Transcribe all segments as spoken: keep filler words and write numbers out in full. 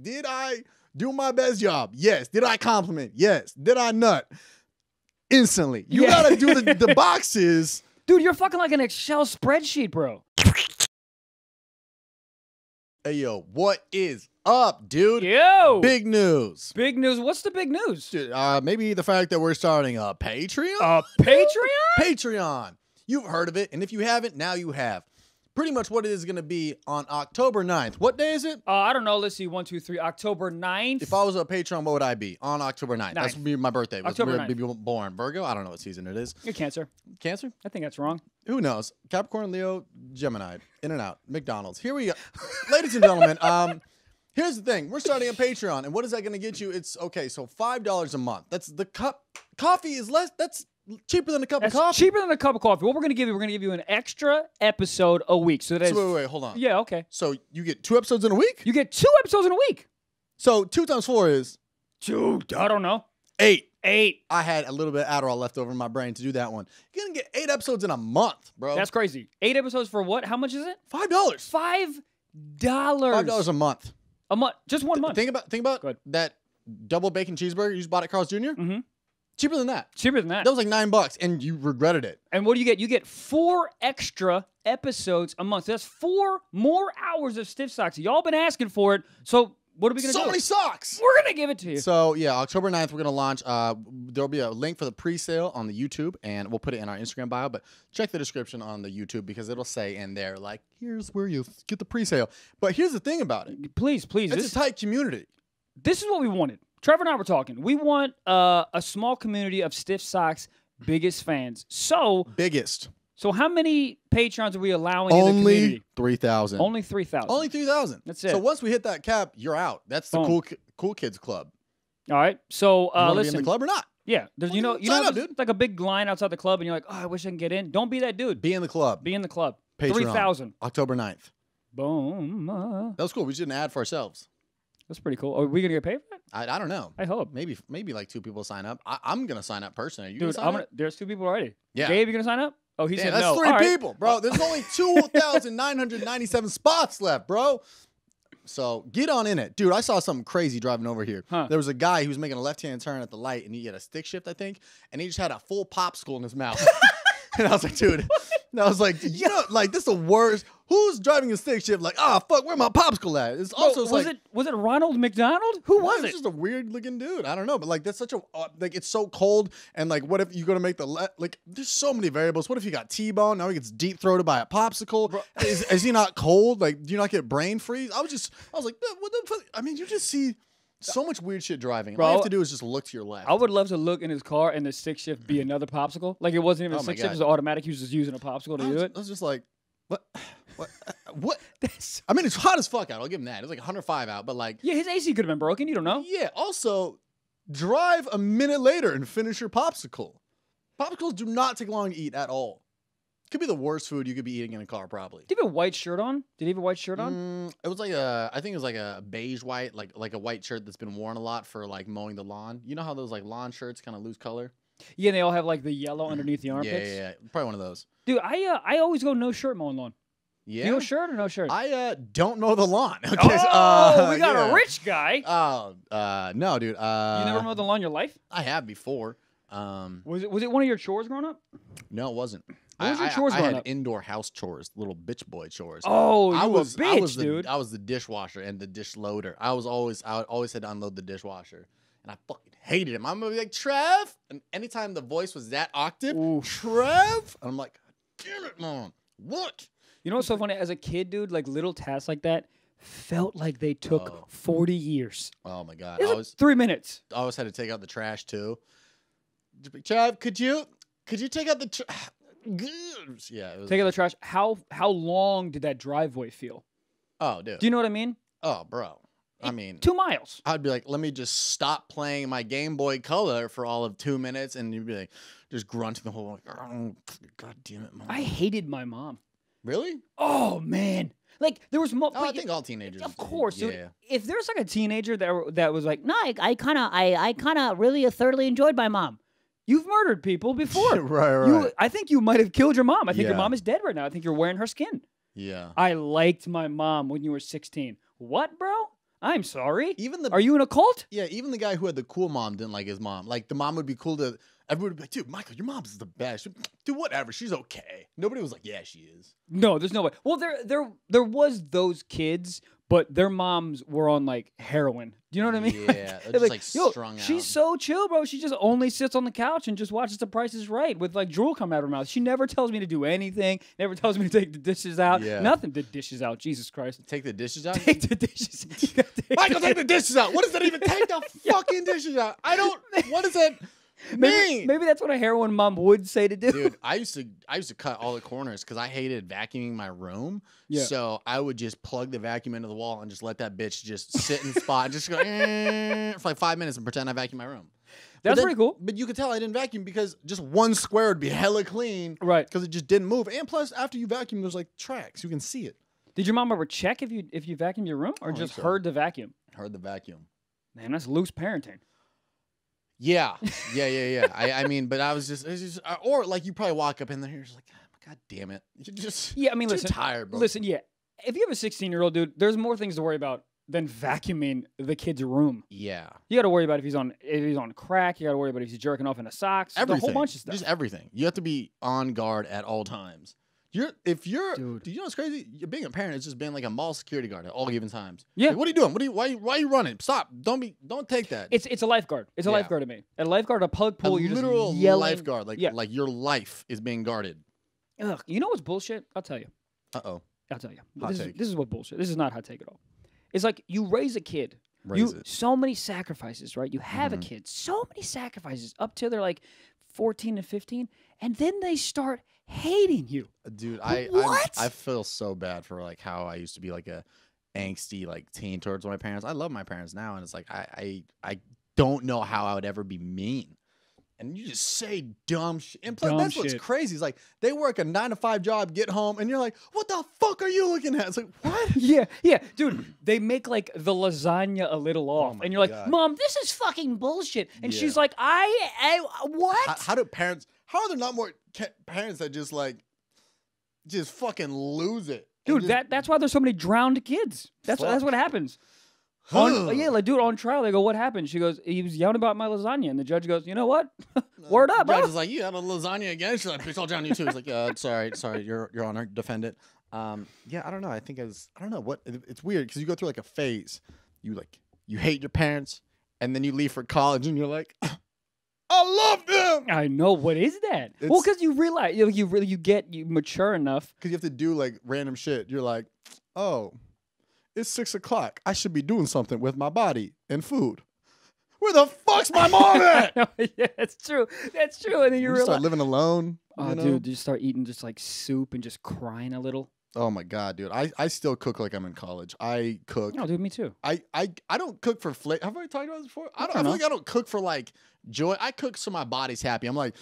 Did I do my best job? Yes. Did I compliment? Yes. Did I nut? Instantly. You yeah. gotta do the, the boxes. Dude, you're fucking like an Excel spreadsheet, bro. Hey, yo, what is up, dude? Yo! Big news. Big news. What's the big news? Dude, uh, maybe the fact that we're starting a Patreon? A Patreon? Patreon. You've heard of it, and if you haven't, now you have. Pretty much what it is going to be on October ninth. What day is it? Uh, I don't know. Let's see. One, two, three. October ninth. If I was a patron, what would I be? On October ninth. ninth. That's be my birthday. October ninth. Born. Virgo? I don't know what season it is. You're Cancer. Cancer? I think that's wrong. Who knows? Capricorn, Leo, Gemini. In and out. McDonald's. Here we go. Ladies and gentlemen, um, here's the thing. We're starting a Patreon. And what is that going to get you? It's, okay, so five dollars a month. That's the cup. Coffee is less. That's... cheaper than a cup That's of coffee. Cheaper than a cup of coffee. What we're going to give you, we're going to give you an extra episode a week. So that so is. Wait, wait, wait, hold on. Yeah, okay. So you get two episodes in a week? You get two episodes in a week. So two times four is? Two. I don't know. Eight. Eight. I had a little bit of Adderall left over in my brain to do that one. You're going to get eight episodes in a month, bro. That's crazy. Eight episodes for what? How much is it? Five dollars. Five dollars. Five dollars a month. A month. Just one Th month. Think about, think about that double bacon cheeseburger you just bought at Carl's Junior? Mm-hmm. Cheaper than that. Cheaper than that. That was like nine bucks, and you regretted it. And what do you get? You get four extra episodes a month. So that's four more hours of Stiff Socks. Y'all been asking for it, so what are we going to do? So many socks! We're going to give it to you. So, yeah, October ninth, we're going to launch. Uh, there'll be a link for the pre-sale on the YouTube, and we'll put it in our Instagram bio, but check the description on the YouTube because it'll say in there, like, here's where you get the pre-sale. But here's the thing about it. Please, please. It's this, a tight community. This is what we wanted. Trevor and I were talking. We want uh, a small community of Stiff Socks' biggest fans. So biggest. So how many patrons are we allowing Only in the community? three thousand. Only three thousand. Only three thousand. That's it. So once we hit that cap, you're out. That's the cool, cool Kids Club. All right. So uh, you listen. Be in the club or not? Yeah. There's, you know, you know, it's like a big line outside the club, and you're like, oh, I wish I can get in. Don't be that dude. Be in the club. Be in the club. Patreon. three thousand. October ninth. Boom. That was cool. We did an ad for ourselves. That's pretty cool. Are we gonna get paid for it? I, I don't know. I hope. Maybe maybe like two people sign up. I, I'm gonna sign up personally. Are you Dude, gonna sign I'm gonna, up? There's two people already. Yeah. Gabe, you gonna sign up? Oh, he Damn, said that's no. That's three All people, right. bro. There's only two thousand nine hundred ninety-seven spots left, bro. So get on in it. Dude, I saw something crazy driving over here. Huh. There was a guy who was making a left-hand turn at the light, and he had a stick shift, I think, and he just had a full popsicle in his mouth. And I was like, dude. And I was like, you know, like, this is the worst. Who's driving a stick shift? Like, ah, oh, fuck, where my popsicle at? It's also well, it's was like, it was it Ronald McDonald? Who was it? It's just a weird looking dude. I don't know, but like that's such a uh, like it's so cold. And like, what if you're gonna make the le like? There's so many variables. What if he got T-boned? Now he gets deep throated by a popsicle. Is, is he not cold? Like, do you not get brain freeze? I was just, I was like, what the fuck? I mean, you just see so much weird shit driving. Bro, all you have to do is just look to your left. I would love to look in his car and the stick shift be another popsicle. Like it wasn't even oh a stick shift; it was automatic. He was just using a popsicle to I was, do it. I was just like, what? What? What? I mean, it's hot as fuck out. I'll give him that. It was like one hundred five out, but like, yeah, his A C could have been broken. You don't know. Yeah. Also, drive a minute later and finish your popsicle. Popsicles do not take long to eat at all. Could be the worst food you could be eating in a car, probably. Did he have a white shirt on? Did he have a white shirt on? Mm, it was like a, I think it was like a beige white, like like a white shirt that's been worn a lot for like mowing the lawn. You know how those like lawn shirts kind of lose color? Yeah, and they all have like the yellow underneath the armpits. Yeah, yeah, yeah. Probably one of those. Dude, I uh, I always go no shirt mowing lawn. Yeah. No shirt or no shirt? I uh, don't mow the lawn. Okay, oh, so, uh, we got yeah. a rich guy. Oh, uh, uh, no, dude. Uh, you never mowed the lawn in your life? I have before. Um, was it was it one of your chores growing up? No, it wasn't. What was your chores I, I, I had up? Indoor house chores, little bitch boy chores. Oh, you I was, a bitch, I was the, dude. I was the dishwasher and the dish loader. I was always, I always had to unload the dishwasher, and I fucking hated him. I'm gonna be like, Trev, and anytime the voice was that octave, Ooh. Trev, and I'm like, damn it, mom, what? You know what's so funny? As a kid, dude, like little tasks like that felt like they took oh. forty years. Oh my god, it was I was, three minutes. I always had to take out the trash too. Trev, could you, could you take out the trash? Yeah, it was take out the trash. How how long did that driveway feel? Oh, dude. Do you know what I mean? Oh, bro. I mean, two miles. I'd be like, let me just stop playing my Game Boy Color for all of two minutes, and you'd be like, just grunting the whole. Like, God damn it, mom. I hated my mom. Really? Oh man. Like there was more. Oh, I think all teenagers. Of course, dude. Yeah. If there's like a teenager that that was like, no, I, I kind of, I, I kind of really thoroughly enjoyed my mom. You've murdered people before. right, right. You, I think you might have killed your mom. I think yeah. your mom is dead right now. I think you're wearing her skin. Yeah. I liked my mom when you were sixteen. What, bro? I'm sorry. Even the are you in a cult? Yeah, even the guy who had the cool mom didn't like his mom. Like the mom would be cool to everyone would be like, dude, Michael, your mom's the best. She'd, dude, whatever, she's okay. Nobody was like, yeah, she is. No, there's no way. Well, there, there, there was those kids, but their moms were on like heroin. Do you know what I mean? Yeah, like, just like, like yo, strung out. She's so chill, bro. She just only sits on the couch and just watches The Price is Right with like drool come out of her mouth. She never tells me to do anything. Never tells me to take the dishes out. Yeah. Nothing. The dishes out. Jesus Christ. Take the dishes out? Take the dishes out. Michael, take the dishes out. What does that even take the fucking dishes out? I don't, what is that? Maybe, maybe that's what a heroin mom would say to do. Dude, I used to I used to cut all the corners because I hated vacuuming my room. Yeah. So I would just plug the vacuum into the wall and just let that bitch just sit in the spot and just go eh, for like five minutes and pretend I vacuumed my room. That's then, pretty cool. But you could tell I didn't vacuum because just one square would be hella clean. Right. Because it just didn't move. And plus, after you vacuum, there's like tracks. You can see it. Did your mom ever check if you if you vacuumed your room or oh, just so. heard the vacuum? Heard the vacuum. Man, that's loose parenting. Yeah, yeah, yeah, yeah. I, I mean, but I was just, was just, or like you probably walk up in there, you're just like, God damn it, you're just, yeah. I mean, listen, tired, bro. Listen, yeah. If you have a sixteen year old dude, there's more things to worry about than vacuuming the kid's room. Yeah, you got to worry about if he's on if he's on crack. You got to worry about if he's jerking off in a socks. Everything, a whole bunch of stuff. Just everything. You have to be on guard at all times. You're if you're, dude. You know what's crazy? You're being a parent is just being like a mall security guard at all given times. Yeah. Like, what are you doing? What are you? Why? Why are you running? Stop! Don't be. Don't take that. It's it's a lifeguard. It's a yeah. lifeguard to me. A lifeguard, a public pool. A you're literal just lifeguard. Like yeah. like your life is being guarded. Ugh. You know what's bullshit? I'll tell you. Uh oh. I'll tell you. Hot this, take. Is, this is what bullshit. This is not hot take at all. It's like you raise a kid. Raise you it. So many sacrifices, right? You have mm-hmm. a kid. So many sacrifices up till they're like fourteen and fifteen, and then they start hating you. Dude, I what? I, I feel so bad for like how I used to be like a angsty like teen towards my parents. I love my parents now, and it's like I I, I don't know how I would ever be mean. And you just say dumb shit. And dumb that's shit. What's crazy. It's like they work a nine to five job, get home, and you're like, what the fuck are you looking at? It's like, what? Yeah, yeah. Dude, they make like the lasagna a little off. Oh and you're God. Like, Mom, this is fucking bullshit. And yeah. she's like, I, I what? How, how do parents, how are there not more parents that just like, just fucking lose it? Dude, that, that's why there's so many drowned kids. That's, that's what happens. On, yeah, like, dude, on trial, they go, what happened? She goes, he was yelling about my lasagna. And the judge goes, you know what? Word up, bro. The judge is like, you had a lasagna again? She's like, bitch, I'll drown you too. He's like, uh, sorry, sorry, Your, Your Honor, defend it. Um, yeah, I don't know. I think I was, I don't know what, it's weird because you go through like a phase. You like, you hate your parents and then you leave for college and you're like, I love them. I know. What is that? It's, well, because you realize, you, know, you really, you get, you mature enough. Because you have to do like random shit. You're like, oh. It's six o'clock. I should be doing something with my body and food. Where the fuck's my mom at? No, yeah, that's true. That's true. And then you, you realize, start living alone. Oh, you know? Dude, you start eating just like soup and just crying a little. Oh my God, dude. I, I still cook like I'm in college. I cook. No, dude, me too. I I, I don't cook for flavor. Have I talked about this before? I don't. I, I feel like I don't cook for like joy. I cook so my body's happy. I'm like.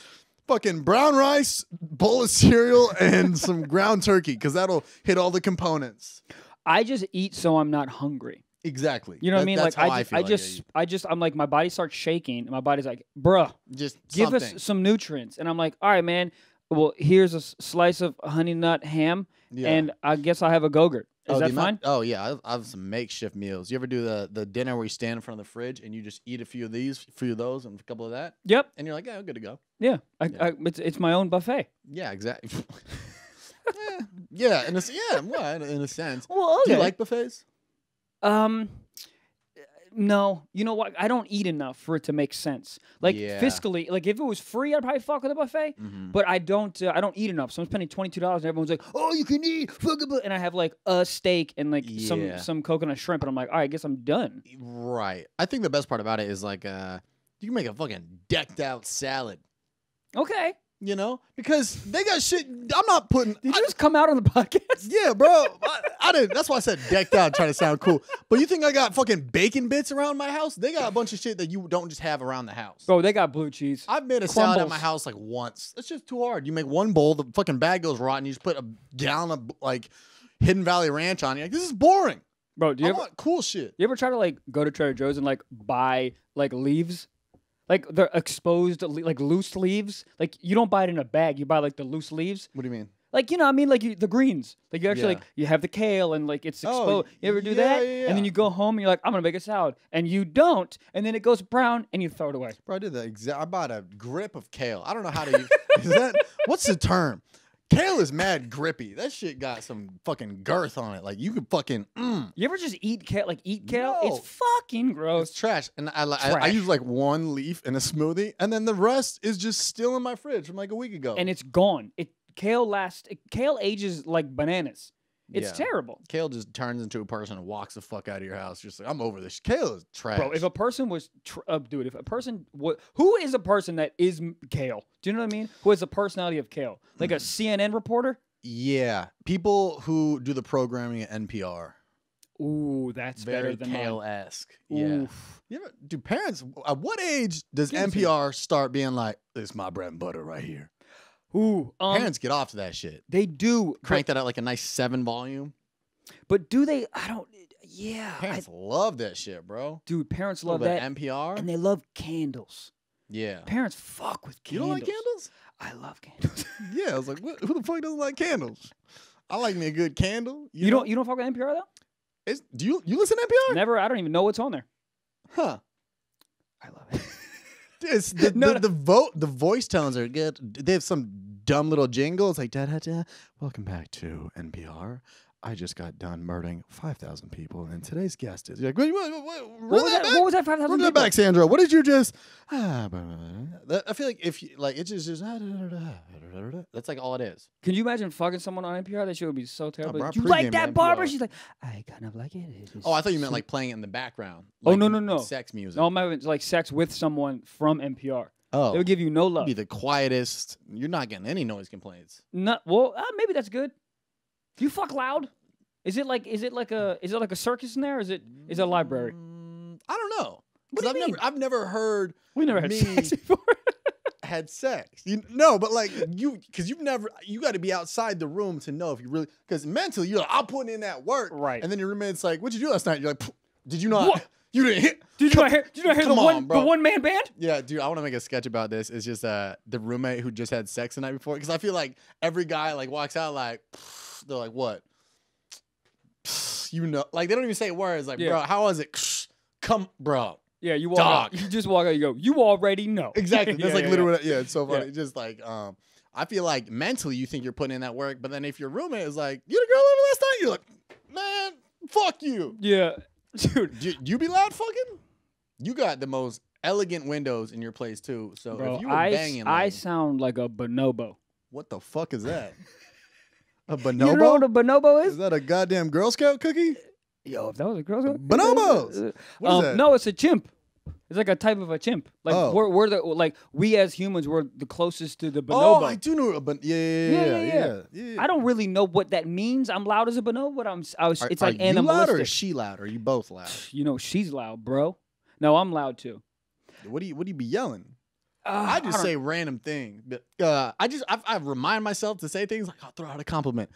Fucking brown rice, bowl of cereal, and some ground turkey because that'll hit all the components. I just eat so I'm not hungry. Exactly. You know what I mean? Like I just, I, I, like just I just, I'm like, my body starts shaking. And my body's like, bruh, just give something. Us some nutrients. And I'm like, all right, man. Well, here's a slice of honey nut ham, yeah. and I guess I'll have a Go-Gurt. Is oh, that fine? Oh, yeah. I have some makeshift meals. You ever do the, the dinner where you stand in front of the fridge and you just eat a few of these, a few of those, and a couple of that? Yep. And you're like, yeah, I'm good to go. Yeah. I, yeah. I, it's, it's my own buffet. Yeah, exactly. yeah. yeah, in a, yeah, well, in a sense. Well, okay. Do you like buffets? Um... No, you know what? I don't eat enough for it to make sense. Like yeah. fiscally, like if it was free, I'd probably fuck with a buffet. Mm-hmm. But I don't. Uh, I don't eat enough. So I'm spending twenty two dollars, and everyone's like, "Oh, you can eat," and I have like a steak and like yeah. some some coconut shrimp, and I'm like, "All right, I guess I'm done." Right. I think the best part about it is like, uh, you can make a fucking decked out salad. Okay. You know, because they got shit. I'm not putting. Did you I, just come out on the podcast? Yeah, bro. I, I didn't. That's why I said decked out, trying to sound cool. But you think I got fucking bacon bits around my house? They got a bunch of shit that you don't just have around the house. Bro, they got blue cheese. I've made a Crumbles. salad at my house like once. It's just too hard. You make one bowl, the fucking bag goes rotten. You just put a gallon of like Hidden Valley Ranch on it. Like, this is boring, bro. Do you I ever want cool shit? You ever try to like go to Trader Joe's and like buy like leaves? Like, they're exposed, like, loose leaves. Like, you don't buy it in a bag. You buy, like, the loose leaves. What do you mean? Like, you know, I mean, like you, the greens. Like, you actually, yeah. like, you have the kale and, like, it's exposed. Oh, you ever do yeah, that? Yeah, yeah. And then you go home and you're like, I'm going to make a salad. And you don't. And then it goes brown and you throw it away. Bro, I did the exact. I bought a grip of kale. I don't know how to use is that. What's the term? Kale is mad grippy. That shit got some fucking girth on it. Like, you could fucking, mm. You ever just eat kale? Like, eat kale? No. It's fucking gross. It's trash. And I, trash. I, I use, like, one leaf in a smoothie. And then the rest is just still in my fridge from, like, a week ago. And it's gone. It Kale lasts. Kale ages like bananas. It's yeah. terrible. Kale just turns into a person and walks the fuck out of your house. You're just like, I'm over this. Kale is trash. Bro, if a person was, tr uh, dude, if a person, w who is a person that is kale? Do you know what I mean? Who has the personality of kale? Like a C N N reporter? Yeah. People who do the programming at N P R. Ooh, that's Very better than kale-esque. Yeah. yeah. Do parents, at what age does N P R start being like, this is my bread and butter right here? Ooh, um, parents get off to that shit. They do. Crank but, that out like a nice seven volume. But do they? I don't. Yeah. Parents I, love that shit, bro. Dude, parents love that. N P R. And they love candles. Yeah. Parents fuck with candles. You don't like candles? I love candles. Yeah. I was like, what, who the fuck doesn't like candles? I like me a good candle. You, you don't. You don't fuck with N P R though. It's, do you? You listen to N P R? Never. I don't even know what's on there. Huh. I love it. It's the, no, the, no. the vote, the voice tones are good. They have some dumb little jingles like da da da. Welcome back to N P R. I just got done murdering five thousand people, and today's guest is. You're like, what, what, what, what, was that, that what was that? Five thousand. Run that back, Sandra. What did you just? Ah, blah, blah, blah. I feel like if you, like it's just, just ah, da, da, da, da, da, da. That's like all it is. Can you imagine fucking someone on N P R? That shit would be so terrible. Oh, you like that, Barbara? She's like, I kind of like it. it oh, I thought you meant like playing it in the background. Like, oh no, no, no. Sex music. No, I meant like sex with someone from N P R. Oh, they would give you no love. It'd be the quietest. You're not getting any noise complaints. Not well. Uh, maybe that's good. Do you fuck loud? Is it like is it like a is it like a circus in there? Or is it is it a library? I don't know. What do you I've mean? never I've never heard we never had sex before. had sex. You, no, but like you because you've never you got to be outside the room to know if you really because mentally you're like I'm putting in that work right and then your roommate's like what'd you do last night? You're like did you not? What? You didn't hit. Did you not hear? Did you not hear the one the one man band? Yeah, dude. I want to make a sketch about this. It's just uh the roommate who just had sex the night before because I feel like every guy like walks out like. They're like, what? You know, like they don't even say words. Like, yeah. bro, how was it? Come, bro. Yeah, you walk Dog. out. You just walk out. You go. You already know. Exactly. That's yeah, like yeah, literally. Yeah. yeah, it's so funny. Yeah. Just like, um, I feel like mentally you think you're putting in that work, but then if your roommate is like, you the girl over last night, you're like, man, fuck you. Yeah, dude. You, you be loud fucking. You got the most elegant windows in your place too. So bro, if you were I, banging, I like, sound like a bonobo. What the fuck is that? A bonobo? You know what a bonobo is? Is that a goddamn Girl Scout cookie? Yo, if that was a Girl Scout cookie. Bonobos! What um, is that? No, it's a chimp. It's like a type of a chimp. Like oh. we're, we're the like we as humans we're the closest to the bonobo. Oh, I do know a bonobo. Yeah yeah yeah yeah, yeah, yeah, yeah, yeah. I don't really know what that means. I'm loud as a bonobo, but I'm I was, are, it's like animalistic. Are you animalistic. loud or is she loud? Or are you both loud? You know she's loud, bro. No, I'm loud too. What do you what do you be yelling? Uh, I just I say random things. Uh, I just I, I remind myself to say things like I'll throw out a compliment.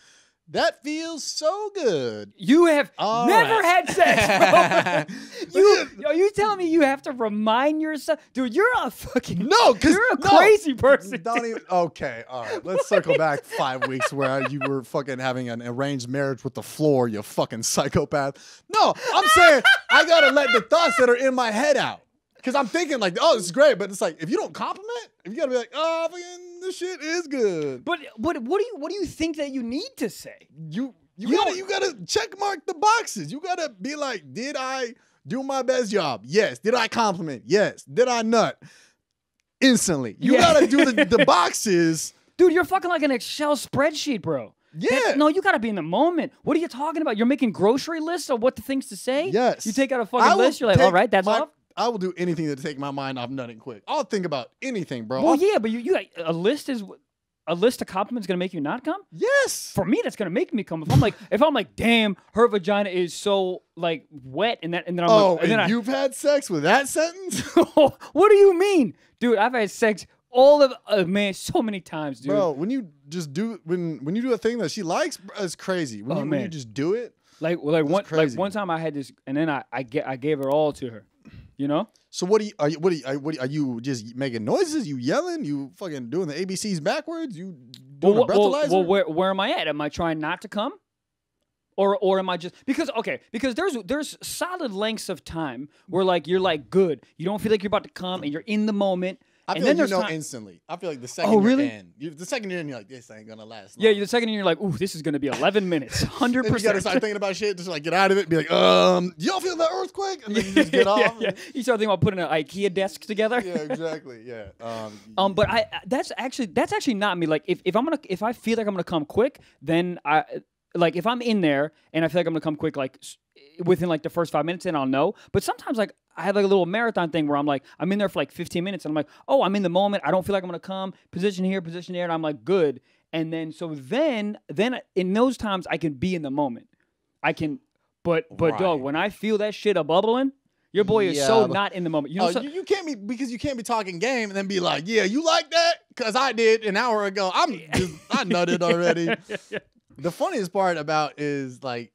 That feels so good. You have All never right. had sex, bro. you are you telling me you have to remind yourself, dude? You're a fucking no, because you're a no, crazy person. Don't even, okay, all right. Let's circle back five weeks where you were fucking having an arranged marriage with the floor. You fucking psychopath. No, I'm saying I gotta let the thoughts that are in my head out. Because I'm thinking like, oh, this is great, but it's like if you don't compliment, if you gotta be like, oh, fucking, this shit is good. But but what do you what do you think that you need to say? You you, you gotta you gotta check mark the boxes. You gotta be like, did I do my best job? Yes. Did I compliment? Yes. Did I nut? Instantly. You yeah. gotta do the, the boxes. Dude, you're fucking like an Excel spreadsheet, bro. Yeah. That, no, you gotta be in the moment. What are you talking about? You're making grocery lists of what the things to say. Yes. You take out a fucking list. You're like, all right, that's off. I will do anything to take my mind off nutting quick. I'll think about anything, bro. Well, I'll yeah, but you, you a list is a list of compliments gonna make you not come? Yes. For me, that's gonna make me come. If I'm like, if I'm like, damn, her vagina is so like wet, and that, and then I'm oh, like, and, and then you've I, had sex with that sentence? What do you mean, dude? I've had sex all of uh, man so many times, dude. Bro, when you just do when when you do a thing that she likes, it's crazy. When, oh, you, man. when you just do it, like like one crazy. like one time I had this, and then I I get I gave it all to her. You know. So what do you are you what do you, what are you just making noises? You yelling? You fucking doing the A B Cs backwards? You doing well, a breathalyzer? Well, well where, where am I at? Am I trying not to come? Or or am I just because okay because there's there's solid lengths of time where like you're like good you don't feel like you're about to come and you're in the moment. I feel and like then you know instantly. I feel like the second oh, really? you're in, you, the second you're in, you're like, this ain't gonna last long. Yeah, the second you're like, ooh, this is gonna be eleven minutes, hundred percent. You gotta start thinking about shit, just like get out of it, and be like, um, y'all feel that earthquake? And then you just get yeah, off. Yeah. You start thinking about putting an IKEA desk together. Yeah, exactly. Yeah. Um, um, but I that's actually that's actually not me. Like, if if I'm gonna if I feel like I'm gonna come quick, then I like if I'm in there and I feel like I'm gonna come quick, like within like the first five minutes, then I'll know. But sometimes like. I have like a little marathon thing where I'm like, I'm in there for like fifteen minutes and I'm like, oh, I'm in the moment. I don't feel like I'm going to come position here, position there. And I'm like, good. And then, so then, then in those times I can be in the moment. I can, but, but right. dog, when I feel that shit a bubbling, your boy yeah, is so not in the moment. You know, oh, so, you, you can't be, because you can't be talking game and then be like, yeah, you like that? Cause I did an hour ago. I'm just, I nutted already. Yeah, yeah. The funniest part about is like,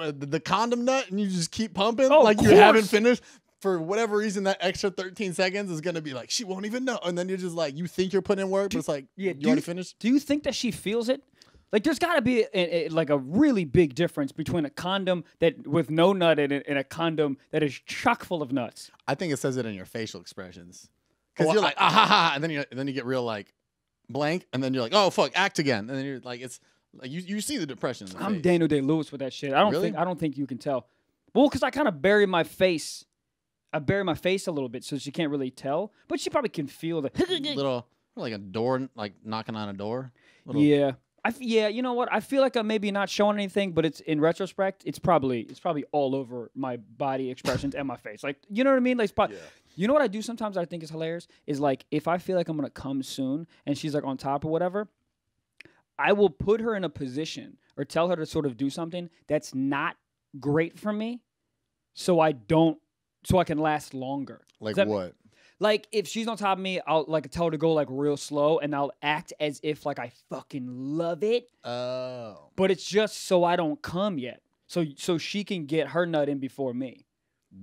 the condom nut and you just keep pumping oh, like you haven't finished for whatever reason. That extra thirteen seconds is gonna be like she won't even know, and then you're just like you think you're putting in work, do, but it's like yeah, you already finished. Do you think that she feels it? Like there's gotta be a, a, like a really big difference between a condom that with no nut in it and a condom that is chock full of nuts. I think it says it in your facial expressions because oh, you're I, like ah ha ha, and then you and then you get real like blank, and then you're like oh fuck, act again, and then you're like it's. Like you, you see the depression. I'm face. Daniel Day-Lewis with that shit. I don't really? think I don't think you can tell. Well, because I kind of bury my face. I bury my face a little bit, so she can't really tell. But she probably can feel the little, like a door, like knocking on a door. Little. Yeah, I yeah. You know what? I feel like I'm maybe not showing anything, but it's in retrospect, it's probably it's probably all over my body expressions and my face. Like you know what I mean? Like probably, yeah. You know what I do sometimes? I think is hilarious. Is like if I feel like I'm gonna come soon, and she's like on top or whatever. I will put her in a position or tell her to sort of do something that's not great for me so I don't, so I can last longer. Like what? Mean? Like if she's on top of me, I'll like tell her to go like real slow and I'll act as if like I fucking love it. Oh. But it's just so I don't come yet. So, so she can get her nut in before me.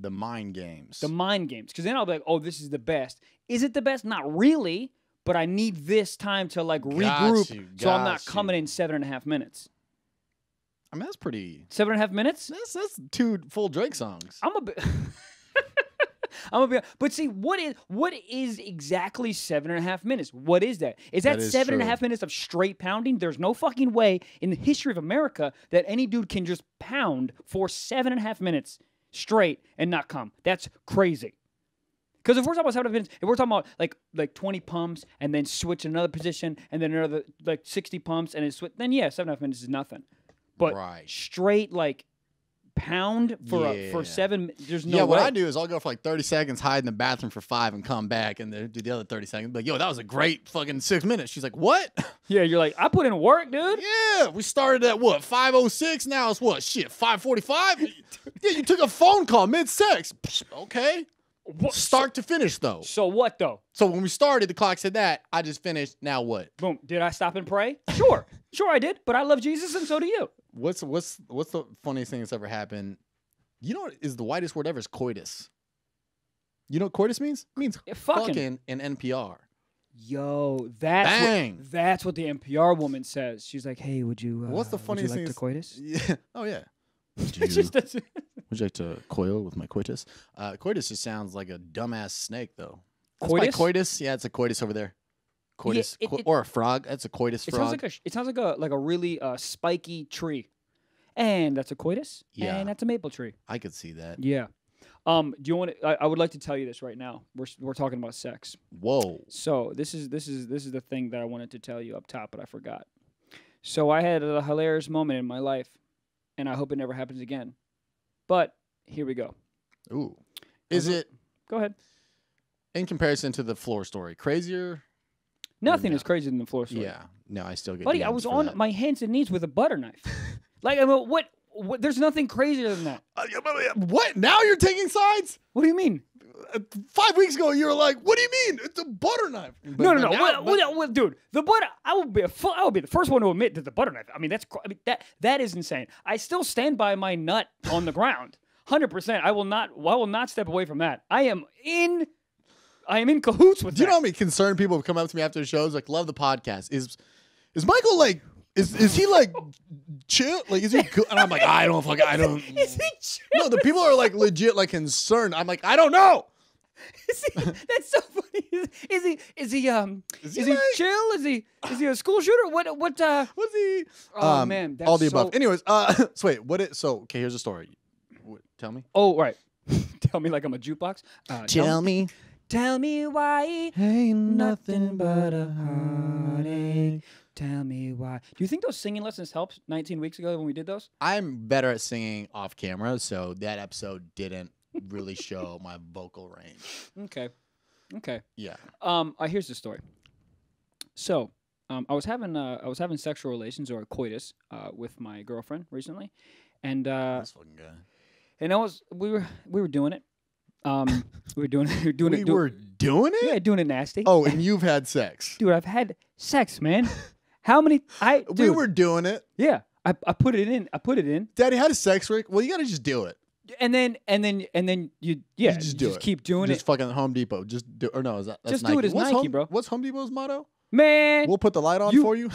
The mind games. The mind games. Because then I'll be like, oh, this is the best. Is it the best? Not really. But I need this time to like regroup, you, so I'm not coming you. in seven and a half minutes. I mean, that's pretty seven and a half minutes. That's that's two full Drake songs. I'm a bit. I'm a bit. But see, what is what is exactly seven and a half minutes? What is that? Is that, that is seven true. and a half minutes of straight pounding? There's no fucking way in the history of America that any dude can just pound for seven and a half minutes straight and not come. That's crazy. Because if we're talking about seven minutes, if we're talking about like like twenty pumps and then switch another position and then another like sixty pumps and then switch, then yeah, seven and a half minutes is nothing. But right. straight like pound for yeah. a, for seven, there's no yeah, way. Yeah, what I do is I'll go for like thirty seconds, hide in the bathroom for five, and come back and then do the other thirty seconds. But like, yo, that was a great fucking six minutes. She's like, what? Yeah, you're like, I put in work, dude. Yeah, we started at what five oh six. Now it's what shit five forty five. Yeah, you took a phone call mid sex. Okay. What? Start to finish, though. So what, though? So when we started, the clock said that. I just finished. Now what? Boom. Did I stop and pray? Sure. Sure I did. But I love Jesus, and so do you. What's what's what's the funniest thing that's ever happened? You know what is the whitest word ever? Is coitus. You know what coitus means? It means yeah, fucking. fucking in N P R. Yo, that's Bang. What, that's what the N P R woman says. She's like, hey, would you, uh, what's the funniest would you like thing to coitus? Yeah. Oh, yeah. You, would you like to coil with my coitus? Uh, coitus just sounds like a dumbass snake, though. That's coitus? My coitus? Yeah, it's a coitus over there. Coitus. Yeah, it, co it, or a frog. That's a coitus it frog. Sounds like a, it sounds like a, like a really uh, spiky tree. And that's a coitus. Yeah. And that's a maple tree. I could see that. Yeah. Um, do you want to, I, I would like to tell you this right now. We're, we're talking about sex. Whoa. So this is, this, is, this is the thing that I wanted to tell you up top, but I forgot. So I had a hilarious moment in my life. And I hope it never happens again. But here we go. Ooh. Is it... Go ahead. In comparison to the floor story, crazier? Nothing no? is crazier than the floor story. Yeah. No, I still get... Buddy, I was on that. my hands and knees with a butter knife. Like, I mean, what, what... There's nothing crazier than that. Uh, what? Now you're taking sides? What do you mean? Uh, five weeks ago, you were like, what do you mean? It's a butter knife. But no, no, no. Now, what, but... what, what, dude, the butter... I would be a full, I would be the first one to admit that the butter knife... I mean, that's I mean, that that is insane. I still stand by my nut on the ground. one hundred percent. I will not I will not step away from that. I am in... I am in cahoots with do that. You know how many concerned people have come up to me after the shows like, love the podcast. Is... Is Michael like? Is is he like chill? Like is he? Good? And I'm like, I don't fucking. I don't. Is he chill? No, the people are like legit like concerned. I'm like, I don't know. Is he, that's so funny. Is, is he? Is he? Um. Is he, is he like, chill? Is he? Is he a school shooter? What? What? Uh, What's he? Oh um, man, that's all the so above. Anyways, uh, so wait, what? Is, so okay, here's the story. What, tell me. Oh right. Tell me like I'm a jukebox. Uh, tell, tell me. Tell me why ain't nothing but a heartache. Tell me why. Do you think those singing lessons helped nineteen weeks ago when we did those? I'm better at singing off camera, so that episode didn't really show my vocal range. Okay. Okay. Yeah. Um. Uh, here's the story. So, um, I was having uh, I was having sexual relations or a coitus uh, with my girlfriend recently, and uh, that's fucking good. And I was we were we were doing it. Um, we were doing, we were doing we it. We were doing it? Yeah, doing it nasty. Oh, and you've had sex. Dude, I've had sex, man. How many? I dude, We were doing it. Yeah. I, I put it in. I put it in. Daddy had a sex, Rick. Well, you got to just do it. And then, and then, and then you, yeah, you just, you do just it. keep doing just it. Just fucking Home Depot. Just do, or no, is that, that's just Nike. do it as what's Nike, Home, bro. What's Home Depot's motto? Man. We'll put the light on you, for you.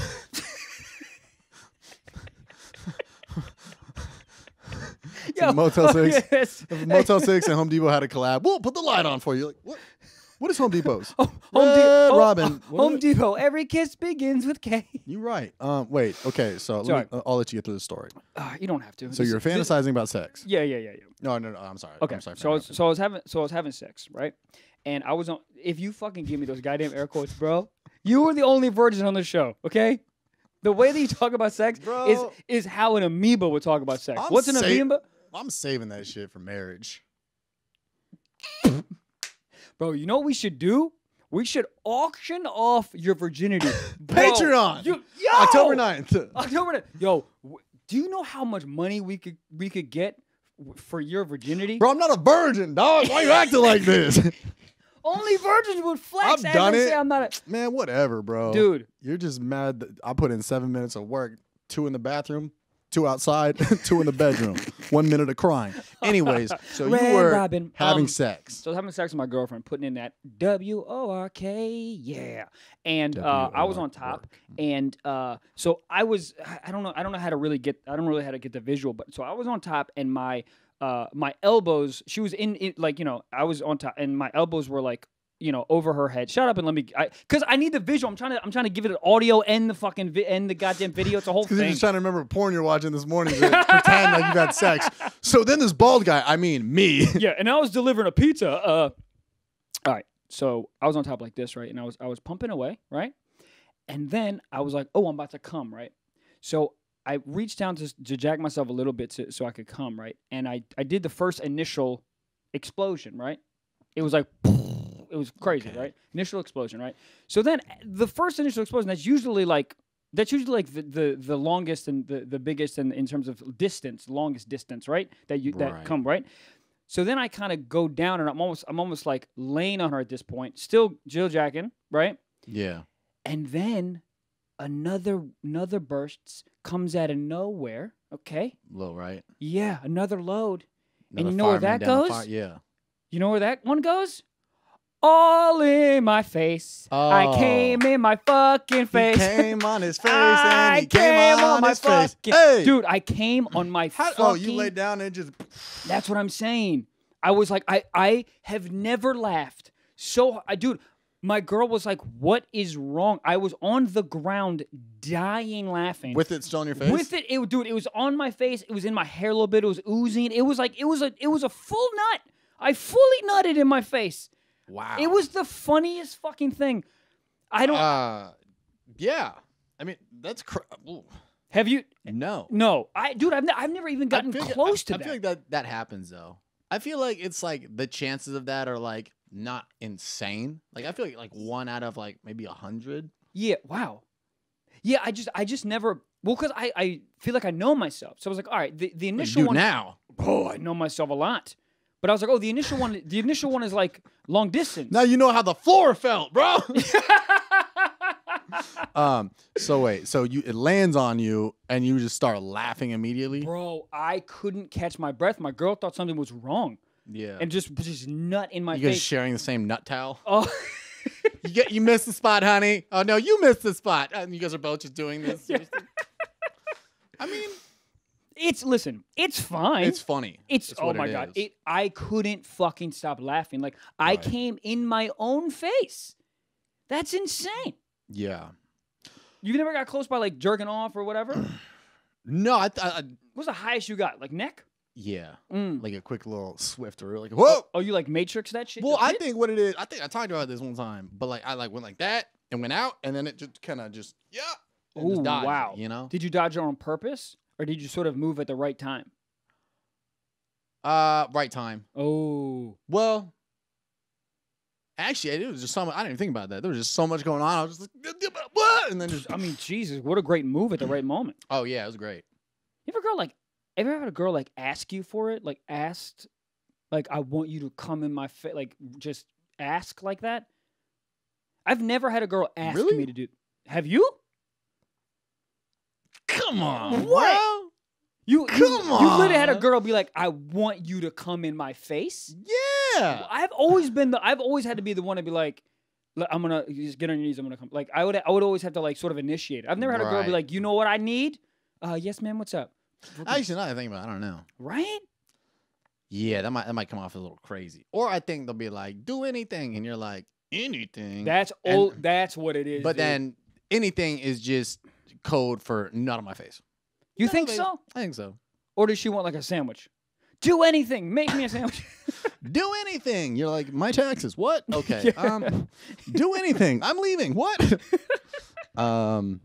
Yo, Motel Six, oh, yes. If Motel Six and Home Depot had a collab, we'll put the light on for you. Like, what? What is Home Depot's? Oh, Home Depot. Robin. Oh, Home Depot. Every kiss begins with K. You're right. Um, wait. Okay. So let me, uh, I'll let you get through the story. Uh, you don't have to. So this, you're fantasizing this, about sex. Yeah, yeah, yeah, yeah. No, no, no. I'm sorry. Okay. I'm sorry. So I was, so I was having so I was having sex, right? And I was on. If you fucking give me those goddamn air quotes, bro, you were the only virgin on the show. Okay. The way that you talk about sex Bro, is is how an amoeba would talk about sex. I'm What's an amoeba? I'm saving that shit for marriage. Bro, you know what we should do? We should auction off your virginity. Bro, Patreon. You, yo, October ninth. October ninth. Yo, do you know how much money we could we could get for your virginity? Bro, I'm not a virgin, dog. Why you acting like this? Only virgins would flex. I've done it. Say I'm not a man, whatever, bro. Dude. You're just mad that I put in seven minutes of work. Two in the bathroom, two outside, two in the bedroom. One minute of crying. Anyways, so Red you were Robin. having um, sex. So I was having sex with my girlfriend, putting in that W O R K, yeah. And uh, I was on top. And uh, so I was, I don't know, I don't know how to really get, I don't really know how to get the visual, but so I was on top and my, Uh, my elbows, she was in, in, like, you know, I was on top, and my elbows were, like, you know, over her head. Shut up and let me, I, cause I need the visual. I'm trying to, I'm trying to give it an audio and the fucking, vi and the goddamn video. It's a whole thing. You're just trying to remember porn you're watching this morning to pretend like you've had sex. So then this bald guy, I mean, me. Yeah, and I was delivering a pizza. Uh, all right, so I was on top like this, right? And I was, I was pumping away, right? And then I was like, oh, I'm about to come, right? So I reached down to, to jack myself a little bit to, so I could come, right? And I, I did the first initial explosion, right? It was like, it was crazy, okay. right? Initial explosion, right? So then the first initial explosion, that's usually like, that's usually like the, the, the longest and the, the biggest in, in terms of distance, longest distance, right? That you that right. come, right? So then I kind of go down and I'm almost, I'm almost like laying on her at this point, still Jill jacking, right? Yeah. And then another another bursts comes out of nowhere. Okay. Low, right? Yeah, another load. Another and you know where that goes? Yeah. You know where that one goes? All in my face. Oh. I came in my fucking face. He came on his face. I and he came, came on, on my his face. Fucking, hey. Dude, I came on my How, fucking. Oh, you laid down and just. That's what I'm saying. I was like, I I have never laughed so. I dude. My girl was like, what is wrong? I was on the ground dying laughing. With it still on your face? With it, it dude, it was on my face. It was in my hair a little bit. It was oozing. It was like, it was a, it was a full nut. I fully nutted in my face. Wow. It was the funniest fucking thing. I don't. Uh, yeah. I mean, that's cr Ooh. Have you? No. No. I, dude, I've, ne I've never even gotten close to that. I feel like that, that happens, though. I feel like it's like the chances of that are like, not insane. Like I feel like like one out of like maybe a hundred. Yeah. Wow. Yeah. I just I just never. Well, because I I feel like I know myself. So I was like, all right, the the initial one now. Oh, I know myself a lot. But I was like, oh, the initial one. The initial one is like long distance. Now you know how the floor felt, bro. um. So wait. So you it lands on you and you just start laughing immediately. Bro, I couldn't catch my breath. My girl thought something was wrong. Yeah, and just just nut in my you face. You guys sharing the same nut towel? Oh, You get you missed the spot, honey. Oh no, you missed the spot. And you guys are both just doing this. Yeah. I mean, it's listen, it's fine. It's funny. It's, it's oh my it god. It I couldn't fucking stop laughing. Like I right. came in my own face. That's insane. Yeah. You never got close by like jerking off or whatever? No, I, I, I what's the highest you got? Like neck? Yeah, mm. like a quick little swift or like, whoa! Oh, you like Matrix that shit? Well, I think what it is, I think I talked about this one time, but like I like went like that and went out, and then it just kind of just yeah. Oh wow! You know? Did you dodge it on purpose, or did you sort of move at the right time? Uh, right time. Oh well, actually, it was just so much, I didn't even think about that. There was just so much going on. I was just like, what? And then just I mean, Jesus, what a great move at the right moment. Oh yeah, it was great. You ever go like? Have you ever had a girl like ask you for it? Like asked, like I want you to come in my face. Like just ask like that. I've never had a girl ask really? me to do. Have you? Come on, what? Bro. You come you, on. You literally had a girl be like, "I want you to come in my face." Yeah. I've always been the. I've always had to be the one to be like, "I'm gonna just get on your knees. I'm gonna come." Like I would. I would always have to like sort of initiate it. I've never had right. a girl be like, "You know what I need?" Uh, yes, ma'am. What's up? Actually, now that I think about it, I don't know. Right? Yeah, that might that might come off a little crazy. Or I think they'll be like, "Do anything," and you're like, "Anything." That's old. And, that's what it is. But dude. Then anything is just code for not on my face. You not think so? I think so. Or does she want like a sandwich? Do anything. Make me a sandwich. Do anything. You're like, my taxes. What? Okay. yeah. Um. Do anything. I'm leaving. What? um.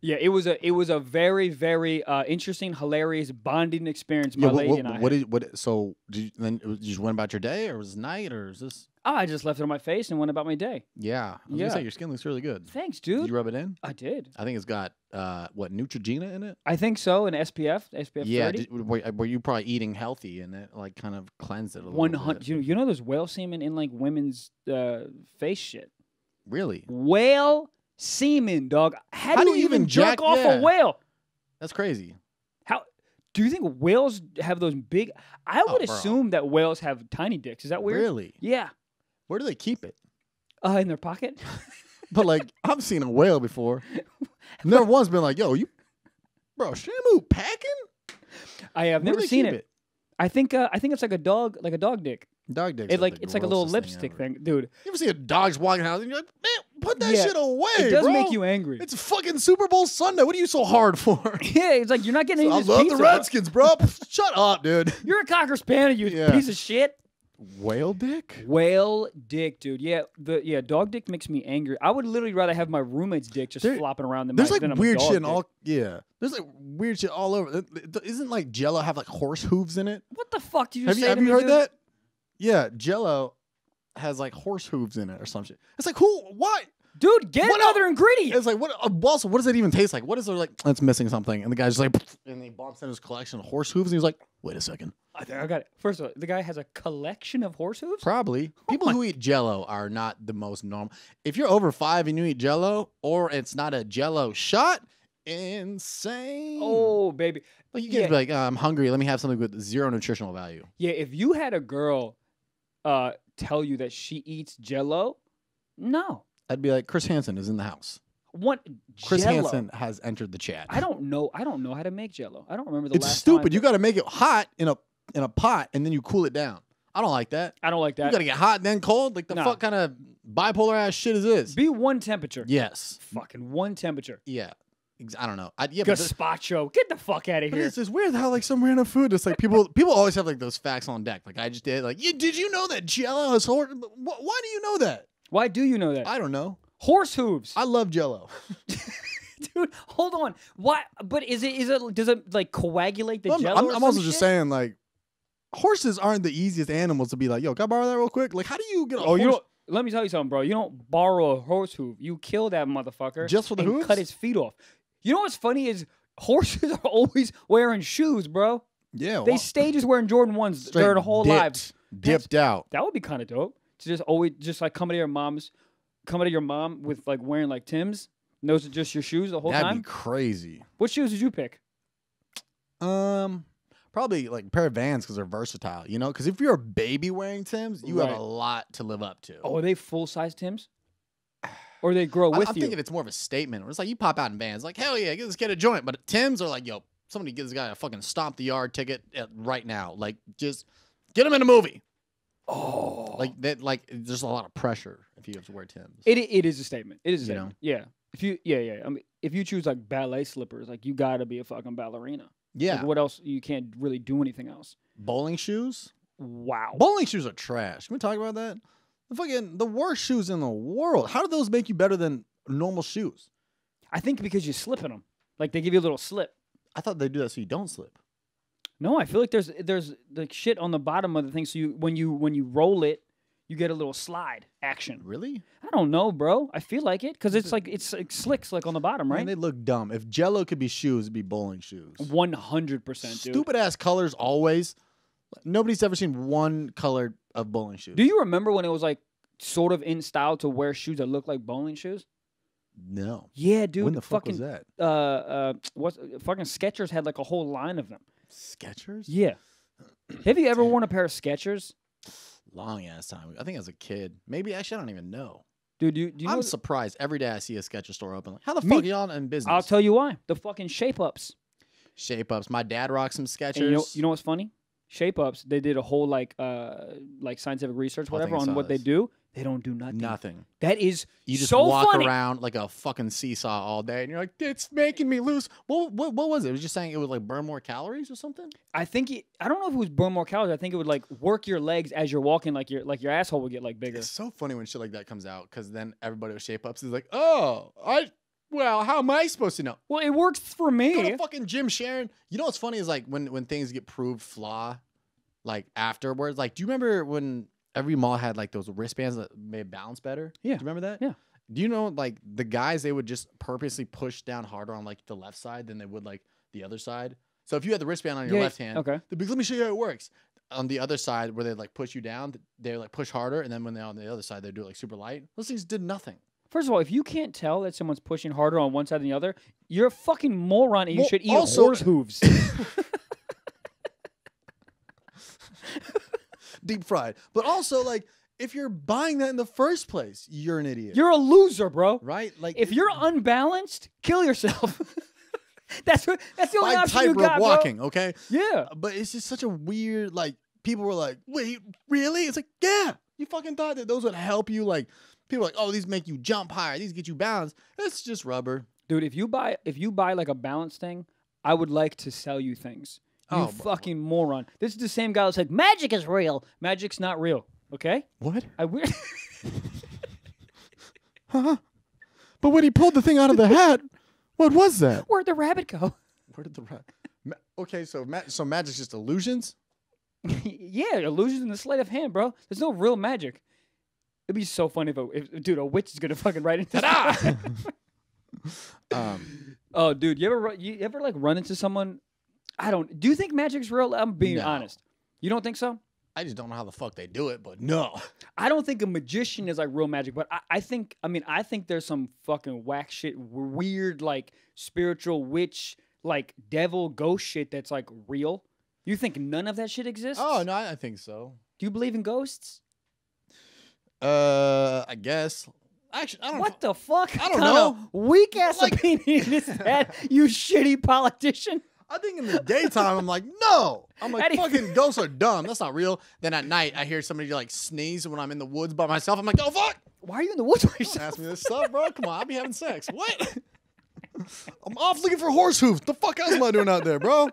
Yeah, it was a it was a very very uh, interesting, hilarious bonding experience. My yeah, what, lady what, and I. What did what? So did you, then you just went about your day, or was it night, or is this? Oh, I just left it on my face and went about my day. Yeah, I was yeah. gonna say your skin looks really good. Thanks, dude. Did you rub it in? I did. I think it's got uh, what Neutrogena in it. I think so, and S P F, S P F yeah, thirty. Did, were, were you probably eating healthy and it like kind of cleansed it a little bit? You, you know, there's whale semen in like women's uh, face shit. Really? Whale. Semen, dog. How, How do, you do you even jerk jack, off yeah. a whale? That's crazy. How do you think whales have those big? I would oh, assume that whales have tiny dicks. Is that weird? Really? Yeah. Where do they keep it? Uh, in their pocket. But like, I've seen a whale before. Never once been like, yo, you, bro, Shamu packing? I have never seen it. it. I think uh, I think it's like a dog, like a dog dick. Dog dick. It like it's like a little lipstick thing, thing, dude. You ever see a dog's walking out and you're like, man, put that yeah, shit away. It does bro. make you angry. It's fucking Super Bowl Sunday. What are you so hard for? Yeah, it's like you're not getting. Any I of this love pizza, the Redskins, bro. bro. Shut up, dude. You're a Cocker Spaniel, you yeah. piece of shit. Whale dick. Whale dick, dude. Yeah, the yeah dog dick makes me angry. I would literally rather have my roommate's dick just there, flopping around than there's my, like than weird shit dick. all. Yeah, there's like weird shit all over. Isn't like Jell-O have like horse hooves in it? What the fuck do you have say? You, have to you me, heard dude? that? Yeah, Jell-O has like horse hooves in it or some shit. It's like, who? Why? Dude, get what another ingredient. It's like, what? Also, what does it even taste like? What is there like? That's missing something. And the guy's just like, and he bumps in his collection of horse hooves. And he's like, wait a second. I think I got it. First of all, the guy has a collection of horse hooves? Probably. Oh People my. who eat Jell-O are not the most normal. If you're over five and you eat Jell-O, or it's not a Jell-O shot, insane. Oh, baby. Like you get yeah. to be like, oh, I'm hungry. Let me have something with zero nutritional value. Yeah, if you had a girl uh, tell you that she eats Jell-O, no. I'd be like, Chris Hansen is in the house. What? Chris Hansen has entered the chat. I don't know. I don't know how to make Jell-O. I don't remember the it's last It's stupid. Time. You got to make it hot in a in a pot and then you cool it down. I don't like that. I don't like that. You got to get hot and then cold. Like the nah. fuck kind of bipolar ass shit is this? Be one temperature. Yes. Fucking one temperature. Yeah. I don't know. I, yeah, Gazpacho. Get the fuck out of here. It's, it's weird how like some random food. It's like people people always have like those facts on deck. Like I just did. Like you, did you know that Jell-O is horse? Why do you know that? Why do you know that? I don't know. Horse hooves. I love Jell-O. Dude, hold on. Why? But is it is it does it like coagulate the well, Jell-O? I'm, I'm also shit? just saying like horses aren't the easiest animals to be like. Yo, can I borrow that real quick? Like, how do you get? A oh, horse? you don't. Let me tell you something, bro. You don't borrow a horse hoof. You kill that motherfucker just for the and hooves. Cut his feet off. You know what's funny is horses are always wearing shoes, bro. Yeah. Well, they stay just wearing Jordan ones their whole dipped, lives. Dipped That's, out. That would be kind of dope. To just always just like come to your mom's, come to your mom with like wearing like Tim's. And those are just your shoes the whole That'd time. That'd be crazy. What shoes did you pick? Um, probably like a pair of Vans because they're versatile, you know? Because if you're a baby wearing Tim's, you right. have a lot to live up to. Oh, are they full-size Tim's? Or they grow with I'm you. I'm thinking it's more of a statement. Where it's like you pop out in bands, like hell yeah, give this kid a joint. But Tim's are like, yo, somebody gives this guy a fucking stomp the yard ticket right now. Like just get him in a movie. Oh, like that. Like there's a lot of pressure if you have to wear Tim's. It it is a statement. It is a statement. You know? Yeah. If you yeah yeah. I mean, if you choose like ballet slippers, like you got to be a fucking ballerina. Yeah. Like, what else? You can't really do anything else. Bowling shoes. Wow. Bowling shoes are trash. Can we talk about that? The fucking the worst shoes in the world. How do those make you better than normal shoes? I think because you slip in them. Like they give you a little slip. I thought they do that so you don't slip. No, I feel like there's there's like shit on the bottom of the thing. So you when you when you roll it, you get a little slide action. Really? I don't know, bro. I feel like it because it's like it's like slicks like on the bottom, right? And they look dumb. If Jello could be shoes, it'd be bowling shoes. One hundred percent. Stupid ass colors always. Nobody's ever seen one color of bowling shoes. Do you remember when it was like sort of in style to wear shoes that look like bowling shoes? No. Yeah, dude. When the fuck fucking, was that? Uh, uh, what? Fucking Skechers had like a whole line of them. Skechers? Yeah. Have you ever worn a pair of Skechers? Long ass time. I think as a kid. Maybe actually I don't even know. Dude, do you, do you I'm know surprised every day I see a Skechers store open. Like, how the fuck are y'all in business? I'll tell you why. The fucking shape ups. Shape ups. My dad rocks some Skechers. You know, you know what's funny? Shape ups, they did a whole like uh like scientific research, whatever, on what this. they do. They don't do nothing. Nothing. That is you just so walk funny. around like a fucking seesaw all day, and you're like, it's making me loose. What what what was it? It was just saying it would like burn more calories or something. I think it, I don't know if it was burn more calories. I think it would like work your legs as you're walking, like your like your asshole would get like bigger. It's so funny when shit like that comes out because then everybody with shape ups is like, oh, I. Well, how am I supposed to know? Well, it worked for me. Go to fucking Jim Sharon. You know what's funny is like when, when things get proved flaw, like afterwards. Like, do you remember when every mall had like those wristbands that made balance better? Yeah. Do you remember that? Yeah. Do you know like the guys, they would just purposely push down harder on like the left side than they would like the other side? So if you had the wristband on your yeah, left hand, okay. they'd be like, let me show you how it works. On the other side where they like push you down, they like push harder. And then when they're on the other side, they do it like super light. Those things did nothing. First of all, if you can't tell that someone's pushing harder on one side than the other, you're a fucking moron and you well, should eat also, horse hooves. Deep fried. But also, like, if you're buying that in the first place, you're an idiot. You're a loser, bro. Right? Like, if you're unbalanced, kill yourself. that's what, that's the only My option you got, walking, bro. Okay? Yeah. But it's just such a weird, like, people were like, wait, really? It's like, yeah. You fucking thought that those would help you, like... People are like, oh, these make you jump higher. These get you balanced. It's just rubber. Dude, if you buy if you buy like a balance thing, I would like to sell you things. You oh, fucking bro. moron. This is the same guy that's like, magic is real. Magic's not real. Okay? What? I weird. Huh? But when he pulled the thing out of the hat, what was that? Where'd the rabbit go? Where did the rabbit Okay, so ma so magic's just illusions? Yeah, illusions in the sleight of hand, bro. There's no real magic. It'd be so funny if, a, if dude, a witch is gonna fucking write into that. um, oh, dude, you ever you ever like run into someone? I don't. Do you think magic's real? I'm being no. honest. You don't think so? I just don't know how the fuck they do it, but no. I don't think a magician is like real magic, but I, I think. I mean, I think there's some fucking whack shit, weird like spiritual witch, like devil ghost shit that's like real. You think none of that shit exists? Oh no, I, I think so. Do you believe in ghosts? Uh, I guess. Actually, I don't. What the fuck? I don't know. Weak ass like, opinion is that, you shitty politician. I think in the daytime I'm like, no. I'm like, fucking ghosts are dumb. That's not real. Then at night I hear somebody like sneeze when I'm in the woods by myself. I'm like, oh fuck. Why are you in the woods by yourself? Don't ask me this stuff, bro. Come on, I'll be having sex. What? I'm off looking for horse hooves. The fuck else am I doing out there, bro?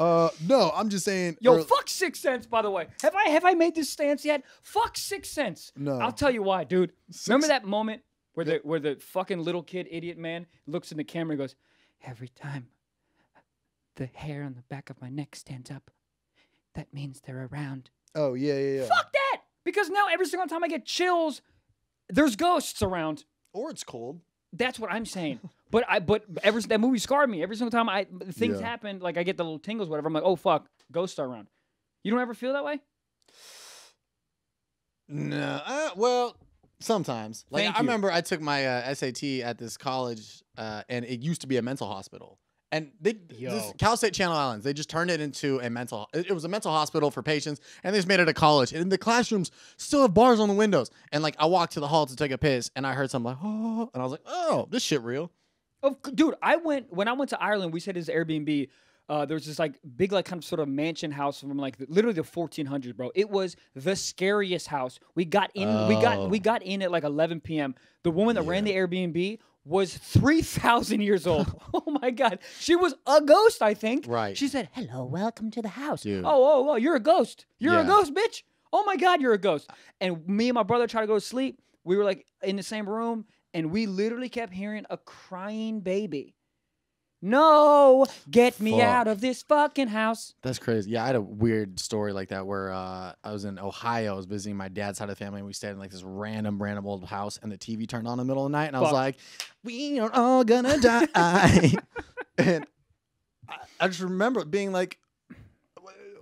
Uh, no, I'm just saying. Yo, fuck Sixth Sense, by the way. Have I have I made this stance yet? Fuck Sixth Sense. No. I'll tell you why, dude. Six Remember that moment where the where the fucking little kid idiot man looks in the camera and goes, every time the hair on the back of my neck stands up, that means they're around. Oh, yeah, yeah, yeah. Fuck that! Because now every single time I get chills, there's ghosts around. Or it's cold. That's what I'm saying. But I, but ever that movie scarred me. Every single time I things yeah. happen, like I get the little tingles, whatever. I'm like, oh fuck, ghosts are around. You don't ever feel that way? No. Uh, well, sometimes. Like Thank I you. remember, I took my uh, S A T at this college, uh, and it used to be a mental hospital, And they, this Cal State Channel Islands, they just turned it into a mental, it was a mental hospital for patients, and they just made it a college. And the classrooms still have bars on the windows. And like, I walked to the hall to take a piss, and I heard something like, oh, and I was like, oh, this shit real. Oh, dude, I went, when I went to Ireland, we stayed at this Airbnb. Uh, there was this like big, like kind of sort of mansion house from like the, literally the fourteen hundreds, bro. It was the scariest house. We got in, oh. we got, we got in at like eleven P M The woman that yeah. ran the Airbnb was three thousand years old. Oh my God. She was a ghost, I think. Right. She said, hello, welcome to the house. Dude. Oh, oh, oh, you're a ghost. You're yeah. a ghost, bitch. Oh my God, you're a ghost. And me and my brother tried to go to sleep. We were like in the same room, and we literally kept hearing a crying baby. No, get me Fuck. out of this fucking house. That's crazy. Yeah, I had a weird story like that where uh, I was in Ohio. I was visiting my dad's side of the family, and we stayed in like this random, random old house, and the T V turned on in the middle of the night, and Fuck. I was like, we are all gonna die. And I, I just remember being like,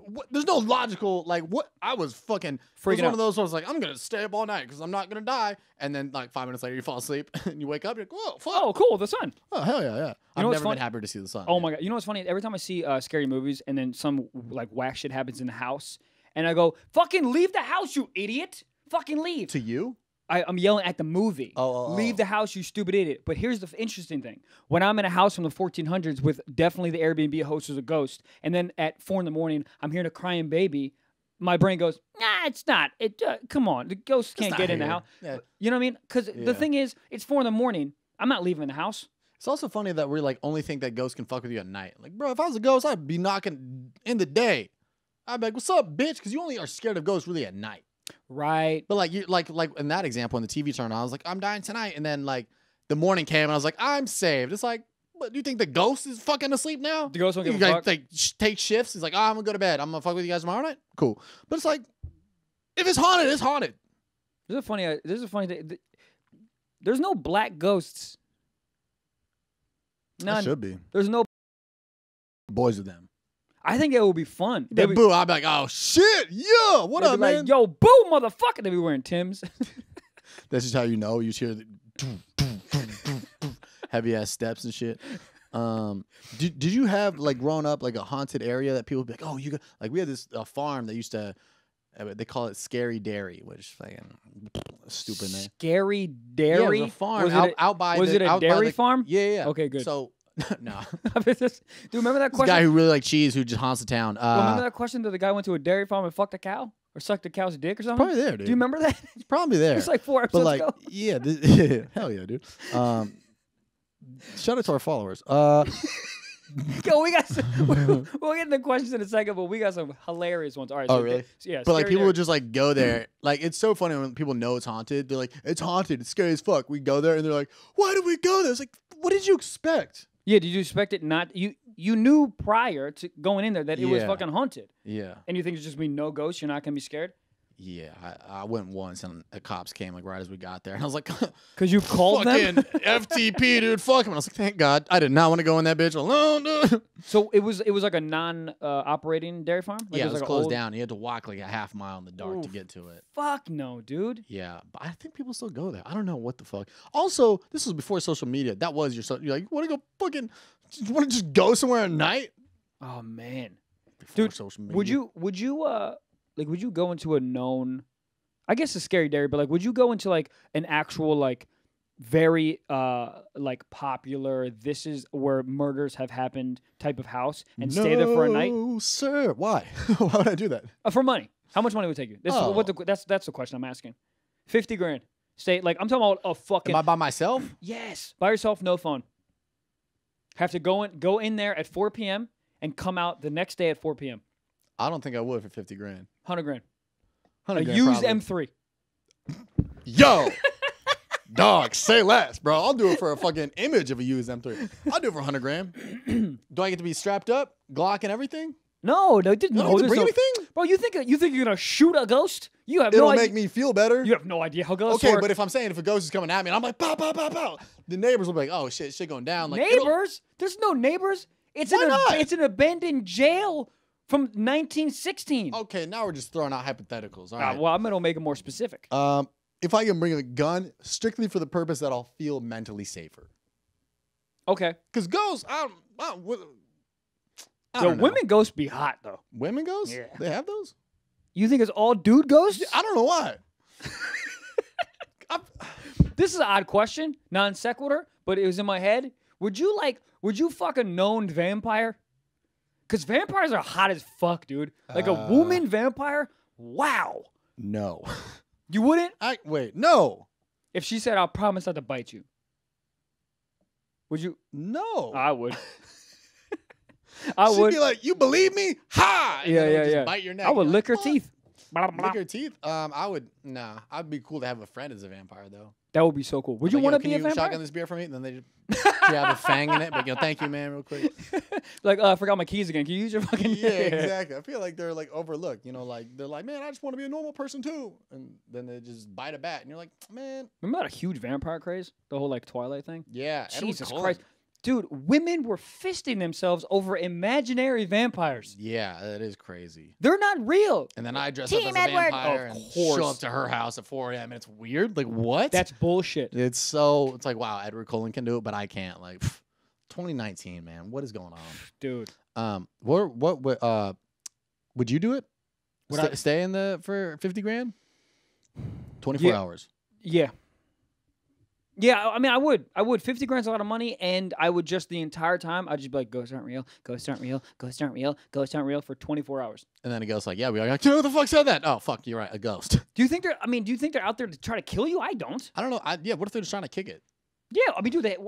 what? There's no logical, like, what? I was fucking freaking it was one out. of those ones, like, I'm gonna stay up all night because I'm not gonna die. And then, like, five minutes later, you fall asleep and you wake up. You're like, whoa, fuck. Oh, cool, the sun. Oh, hell yeah, yeah. You I've never been happier to see the sun. Oh yeah. my God, you know what's funny? Every time I see uh, scary movies and then some like whack shit happens in the house, and I go, fucking leave the house, you idiot! Fucking leave. To you? I, I'm yelling at the movie. Oh, oh, leave oh. the house, you stupid idiot. But here's the f interesting thing. When I'm in a house from the fourteen hundreds with definitely the Airbnb host is a ghost, and then at four in the morning, I'm hearing a crying baby, my brain goes, nah, it's not. It, uh, come on. The ghost can't get in the house. Yeah. You know what I mean? Because yeah. the thing is, it's four in the morning. I'm not leaving the house. It's also funny that we like only think that ghosts can fuck with you at night. Like, bro, if I was a ghost, I'd be knocking in the day. I'd be like, what's up, bitch? Because you only are scared of ghosts really at night. Right, but like you, like like in that example, when the T V turned on, I was like, I'm dying tonight, and then like the morning came, and I was like, I'm saved. It's like, what, do you think the ghost is fucking asleep now? The ghost don't give a fuck. Like, sh take shifts. He's like, oh, I'm gonna go to bed. I'm gonna fuck with you guys tomorrow night. Cool, but it's like, if it's haunted, it's haunted. This is a funny. Uh, this is a funny thing. There's no black ghosts. None. That should be. There's no boys with them. I think it would be fun. They be, boo, I'd be like, oh shit, yeah, what up, man? Like, yo, boo, motherfucker. They be wearing Tims. That's just how you know. You just hear the doom, doom, doom, doom, doom, heavy ass steps and shit. Um, did did you have like growing up like a haunted area that people would be like, oh, you got like we had this a farm that used to they call it Scary Dairy, which fucking stupid name. Scary Dairy. Yeah, it was a farm was out, it a, out by. Was the, it a dairy the, farm? Yeah, yeah. Okay, good. So. No. Do you remember that question? This guy who really liked cheese who just haunts the town. Uh, well, remember that question that the guy went to a dairy farm and fucked a cow? Or sucked a cow's dick or something? Probably there, dude. Do you remember that? It's probably there. It's like four episodes but like, ago. Yeah, this, yeah. Hell yeah, dude. Um, shout out to our followers. Uh, Yo, we got some, we'll, we'll get into questions in a second, but we got some hilarious ones. All right. Oh, so really? So, yeah. But like people would just like go there. Like it's so funny when people know it's haunted. They're like, it's haunted. It's scary as fuck. We go there and they're like, why did we go there? It's like, what did you expect? Yeah, did you expect it not? You you knew prior to going in there that it yeah. was fucking haunted. Yeah. And you think it's just gonna be no ghosts? You're not gonna be scared? Yeah, I, I went once and the cops came like right as we got there, and I was like, "Cause you called fucking them?" F T P, dude, fuck him. And I was like, "Thank God, I did not want to go in that bitch alone." Dude. So it was it was like a non-operating uh, dairy farm. Like, yeah, it was, it was like closed old... down. You had to walk like a half mile in the dark Ooh, to get to it. Fuck no, dude. Yeah, but I think people still go there. I don't know what the fuck. Also, this was before social media. That was your so you're like, want to go fucking, want to just go somewhere at night? Oh man, before dude, social media. would you would you uh? Like, would you go into a known, I guess a scary dairy, but like, would you go into like an actual, like, very, uh, like popular, this is where murders have happened type of house and no, stay there for a night? No, sir. Why? Why would I do that? Uh, for money. How much money would it take you? This oh. is what the, that's, that's the question I'm asking. fifty grand. Stay, like, I'm talking about a fucking. Am I by myself? Yes. By yourself, no phone. Have to go in, go in there at four P M and come out the next day at four P M I don't think I would for fifty grand. one hundred grand. one hundred grand. Used M three. Yo. Dog, say less, bro. I'll do it for a fucking image of a used M three. I'll do it for one hundred grand. Do I get to be strapped up? Glock and everything? No, no, didn't. No, bring no, anything? Bro, you think you think you're going to shoot a ghost? You have It'll no idea. It'll make me feel better. You have no idea how ghosts Okay, work. But if I'm saying if a ghost is coming at me and I'm like, pow, pow, pow, pow, the neighbors will be like, oh, shit, shit going down. Like, neighbors? There's no neighbors. It's Why an not? It's an abandoned jail. From nineteen sixteen. Okay, now we're just throwing out hypotheticals. All right. Uh, well, I'm going to make it more specific. Um, if I can bring a gun strictly for the purpose that I'll feel mentally safer. Okay. Because ghosts, I don't, I don't, I don't Yo, know. Women ghosts be hot, though. Women ghosts? Yeah. They have those? You think it's all dude ghosts? I don't know why. I'm, this is an odd question, non sequitur, but it was in my head. Would you, like, would you fuck a known vampire? Because vampires are hot as fuck, dude. Like uh, a woman vampire? Wow. No. You wouldn't? I Wait, no. If she said, I'll promise not to bite you. Would you? No. I would. I She'd would. She'd be like, you believe me? Ha! And yeah, yeah, just yeah. bite your neck. I would lick her what? teeth. Blah, blah. Lick her teeth? Um, I would, nah. I'd be cool to have a friend as a vampire, though. That would be so cool. Would I'm you like, want to be a vampire? Can you shotgun this beer for me? And then they just grab a fang in it. But, you know, thank you, man, real quick. Like, uh, I forgot my keys again. Can you use your fucking Yeah, hair? Exactly. I feel like they're, like, overlooked. You know, like, they're like, man, I just want to be a normal person, too. And then they just bite a bat. And you're like, man. Remember that huge vampire craze? The whole, like, Twilight thing? Yeah. Jesus Christ. Dude, women were fisting themselves over imaginary vampires. Yeah, that is crazy. They're not real. And then I dress Team up as a Edward. vampire of and course. show up to her house at four A M and it's weird. Like, what? That's bullshit. It's so, it's like, wow, Edward Cullen can do it, but I can't. Like, pff, twenty nineteen, man, what is going on? Dude. Um, what, what, what uh, would you do it? Would St I stay in the, for fifty grand? twenty-four yeah. hours. Yeah. Yeah, I mean, I would. I would. fifty grand's a lot of money, and I would just the entire time, I'd just be like, ghosts aren't real, ghosts aren't real, ghosts aren't real, ghosts aren't real for twenty-four hours. And then a ghost's like, yeah, we're like, who the fuck said that? Oh, fuck, you're right, a ghost. Do you think they're, I mean, do you think they're out there to try to kill you? I don't. I don't know. I, yeah, what if they're just trying to kick it? Yeah, I mean, dude, they,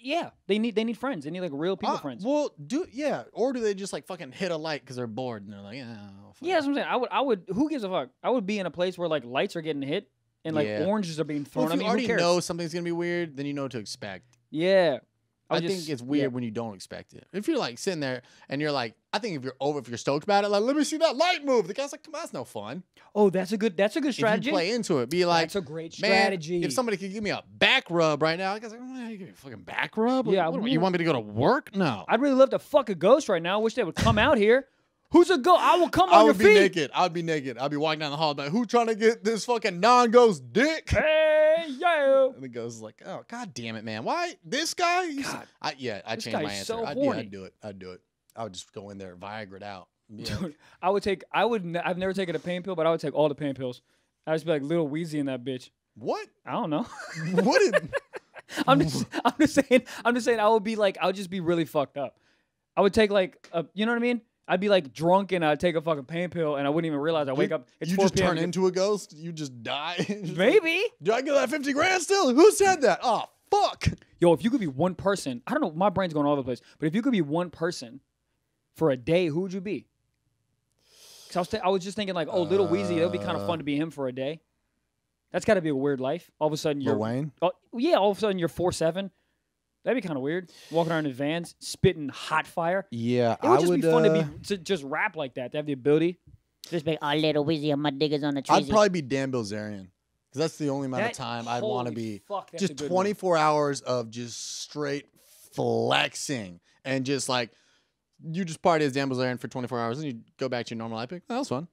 yeah, they need, they need friends. They need, like, real people uh, friends. Well, do, yeah, or do they just, like, fucking hit a light because they're bored, and they're like, oh, fuck. Yeah, that's what I'm saying. I would, I would, who gives a fuck? I would be in a place where, like, lights are getting hit. And, like, yeah. oranges are being thrown. Well, if you I mean, already who cares? know something's going to be weird, then you know what to expect. Yeah. I, I just, think it's weird yeah. when you don't expect it. If you're, like, sitting there and you're, like, I think if you're over, if you're stoked about it, like, let me see that light move. The guy's like, come on, that's no fun. Oh, that's a good, that's a good strategy. If you play into it. Be like, that's a great strategy. Man, if somebody could give me a back rub right now, the guy's like, oh, you give me a fucking back rub? Yeah. What, what, you want me to go to work? No. I'd really love to fuck a ghost right now. I wish they would come out here. Who's a ghost? I will come on your feet. I would be naked. I'd be naked. I'd be walking down the hall like, who trying to get this fucking non-ghost dick? Hey, yo. And the ghost is like, oh, god damn it, man. Why? This guy? God. I, yeah, I changed my answer. So I'd, yeah, I'd do it. I'd do it. I would just go in there, Viagra'd out. Yeah. Dude, I would take, I would, I've never taken a pain pill, but I would take all the pain pills. I'd just be like Little Weezy in that bitch. What? I don't know. What? Did... I'm just, I'm just saying, I'm just saying I would be like, I would just be really fucked up. I would take like, a, you know what I mean? I'd be like drunk and I'd take a fucking pain pill and I wouldn't even realize I wake up. It's you just turn into a ghost? You just die? Just Maybe. Like, do I get that fifty grand still? Who said that? Oh, fuck. Yo, if you could be one person, I don't know, my brain's going all over the place, but if you could be one person for a day, who would you be? Because I, I was just thinking like, oh, uh, Little Weezy, that would be kind of fun to be him for a day. That's got to be a weird life. All of a sudden you're- Wayne? Oh, yeah, all of a sudden you're four seven. That'd be kind of weird. Walking around in vans, spitting hot fire. Yeah, I would. It would just would, be fun uh, to, be, to just rap like that. To have the ability. Just be a Little Weezy on my diggers on the trees. I'd probably be Dan Bilzerian. Because that's the only amount that, of time I'd want to be. Fuck, that's just twenty-four one. hours of just straight flexing. And just like, you just party as Dan Bilzerian for twenty-four hours and you go back to your normal life. Like, oh, that was fun.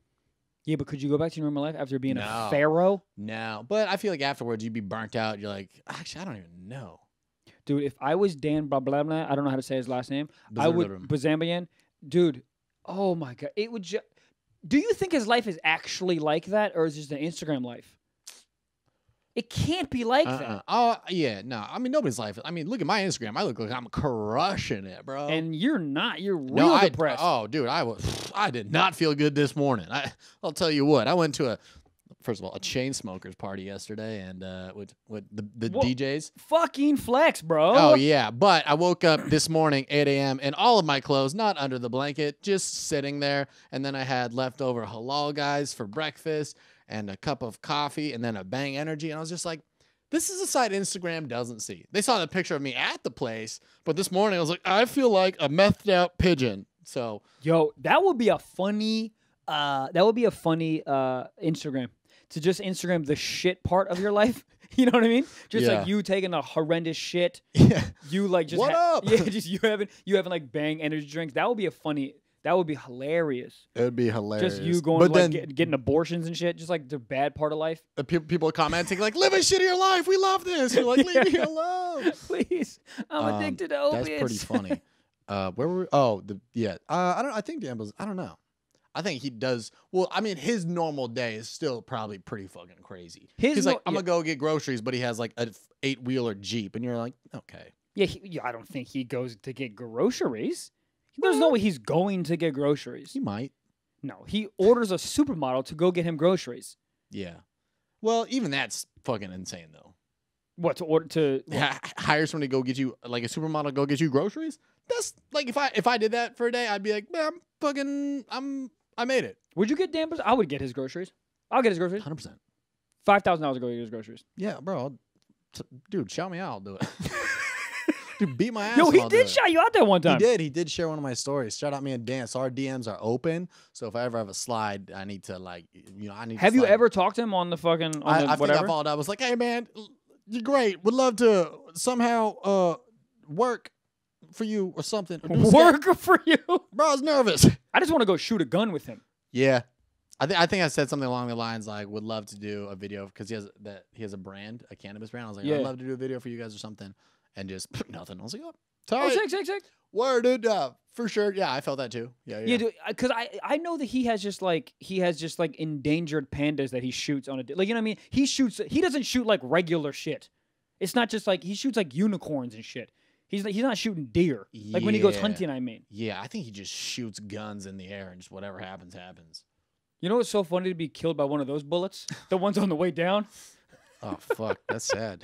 Yeah, but could you go back to your normal life after being no. a pharaoh? No. But I feel like afterwards you'd be burnt out. You're like, actually, I don't even know. Dude, if I was Dan blah blah blah, I don't know how to say his last name. Bizarre I would Bazambian. Dude, oh my god, it would. Just, do you think his life is actually like that, or is it just an Instagram life? It can't be like uh-uh. that. Oh yeah, no. I mean, nobody's life. I mean, look at my Instagram. I look like I'm crushing it, bro. And you're not. You're real no, I, depressed. Oh, dude, I was. I did not feel good this morning. I, I'll tell you what. I went to a. First of all, a chain smokers party yesterday, and uh, with with the, the well, D Js, fucking flex, bro. Oh yeah, but I woke up this morning eight A M and all of my clothes not under the blanket, just sitting there. And then I had leftover halal guys for breakfast, and a cup of coffee, and then a Bang Energy. And I was just like, this is a side Instagram doesn't see. They saw the picture of me at the place, but this morning I was like, I feel like a methed out pigeon. So yo, that would be a funny, uh, that would be a funny uh, Instagram. To just Instagram the shit part of your life. You know what I mean? Just yeah. like you taking a horrendous shit. Yeah. You like just- What up? Yeah, just you having, you having like Bang Energy drinks. That would be a funny, That would be hilarious. It would be hilarious. Just you going but to, then, like, get, getting abortions and shit. Just, like, the bad part of life. The pe people commenting, like, live a shittier life. We love this. You're like, leave me alone. Please. I'm um, addicted to opiates. That's pretty funny. Uh, where were we? Oh, the, yeah. Uh, I don't. I think the ambulance, I don't know. I think he does. Well, I mean, his normal day is still probably pretty fucking crazy. His He's like, I'm yeah. going to go get groceries, but he has, like, an eight-wheeler Jeep. And you're like, okay. Yeah, he, yeah, I don't think he goes to get groceries. There's no way he's going to get groceries. He might. No, he orders a supermodel to go get him groceries. Yeah. Well, even that's fucking insane, though. What, to order to... What? Hire someone to go get you, like, a supermodel to go get you groceries? That's, like, if I if I did that for a day, I'd be like, man, I'm fucking, I'm, I made it. Would you get Dan? I would get his groceries. I'll get his groceries. one hundred percent. five thousand dollars to go get his groceries. Yeah, bro. I'll t dude, shout me out. I'll do it. Dude, beat my ass. Yo, he did shout you out that one time. He did. He did share one of my stories. Shout out me and Dan. So our D Ms are open. So if I ever have a slide, I need to, like, you know, I need to. Have you ever talked to him on the fucking, on I, the I whatever? Think I followed up. I was like, hey, man, you're great. Would love to somehow uh, work for you or something. Or work sketch. for you? Bro, I was nervous. I just want to go shoot a gun with him. Yeah. I, th I think I said something along the lines like, would love to do a video because he has that he has a brand, a cannabis brand. I was like, yeah. I'd love to do a video for you guys or something. And just nothing. I was like, oh, sorry. Oh, sick, sick, sick. Worded up. For sure. Yeah, I felt that too. Yeah, yeah. Yeah, because I, I know that he has just like, he has just like endangered pandas that he shoots on a, like, you know what I mean? He shoots, he doesn't shoot like regular shit. It's not just like, he shoots like unicorns and shit. He's like, he's not shooting deer. Like yeah. when he goes hunting, I mean. Yeah, I think he just shoots guns in the air and just whatever happens, happens. You know what's so funny? To be killed by one of those bullets? The ones on the way down? Oh, fuck. That's sad.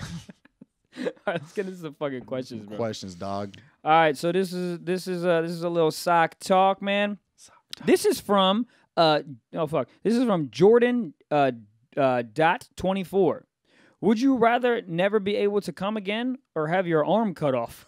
All right, let's get into some fucking questions, bro. Questions, dog. All right, so this is this is uh this is a little sock talk, man. Sock talk. This is from uh oh fuck. This is from Jordan uh uh dot twenty four. Would you rather never be able to come again or have your arm cut off?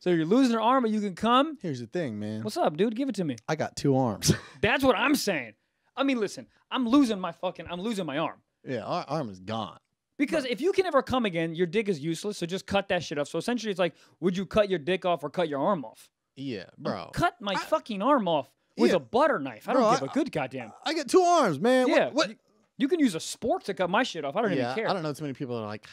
So you're losing an arm, but you can come. Here's the thing, man. What's up, dude? Give it to me. I got two arms. That's what I'm saying. I mean, listen, I'm losing my fucking, I'm losing my arm. Yeah, our arm is gone. Because if you can ever come again, your dick is useless, so just cut that shit off. So essentially it's like, would you cut your dick off or cut your arm off? Yeah, bro. I'll cut my I, fucking arm off with yeah. a butter knife. I bro, don't give I, a good goddamn. I get two arms, man. Yeah. What, what? You, you can use a spork to cut my shit off. I don't yeah, even care. I don't know too many people that are like,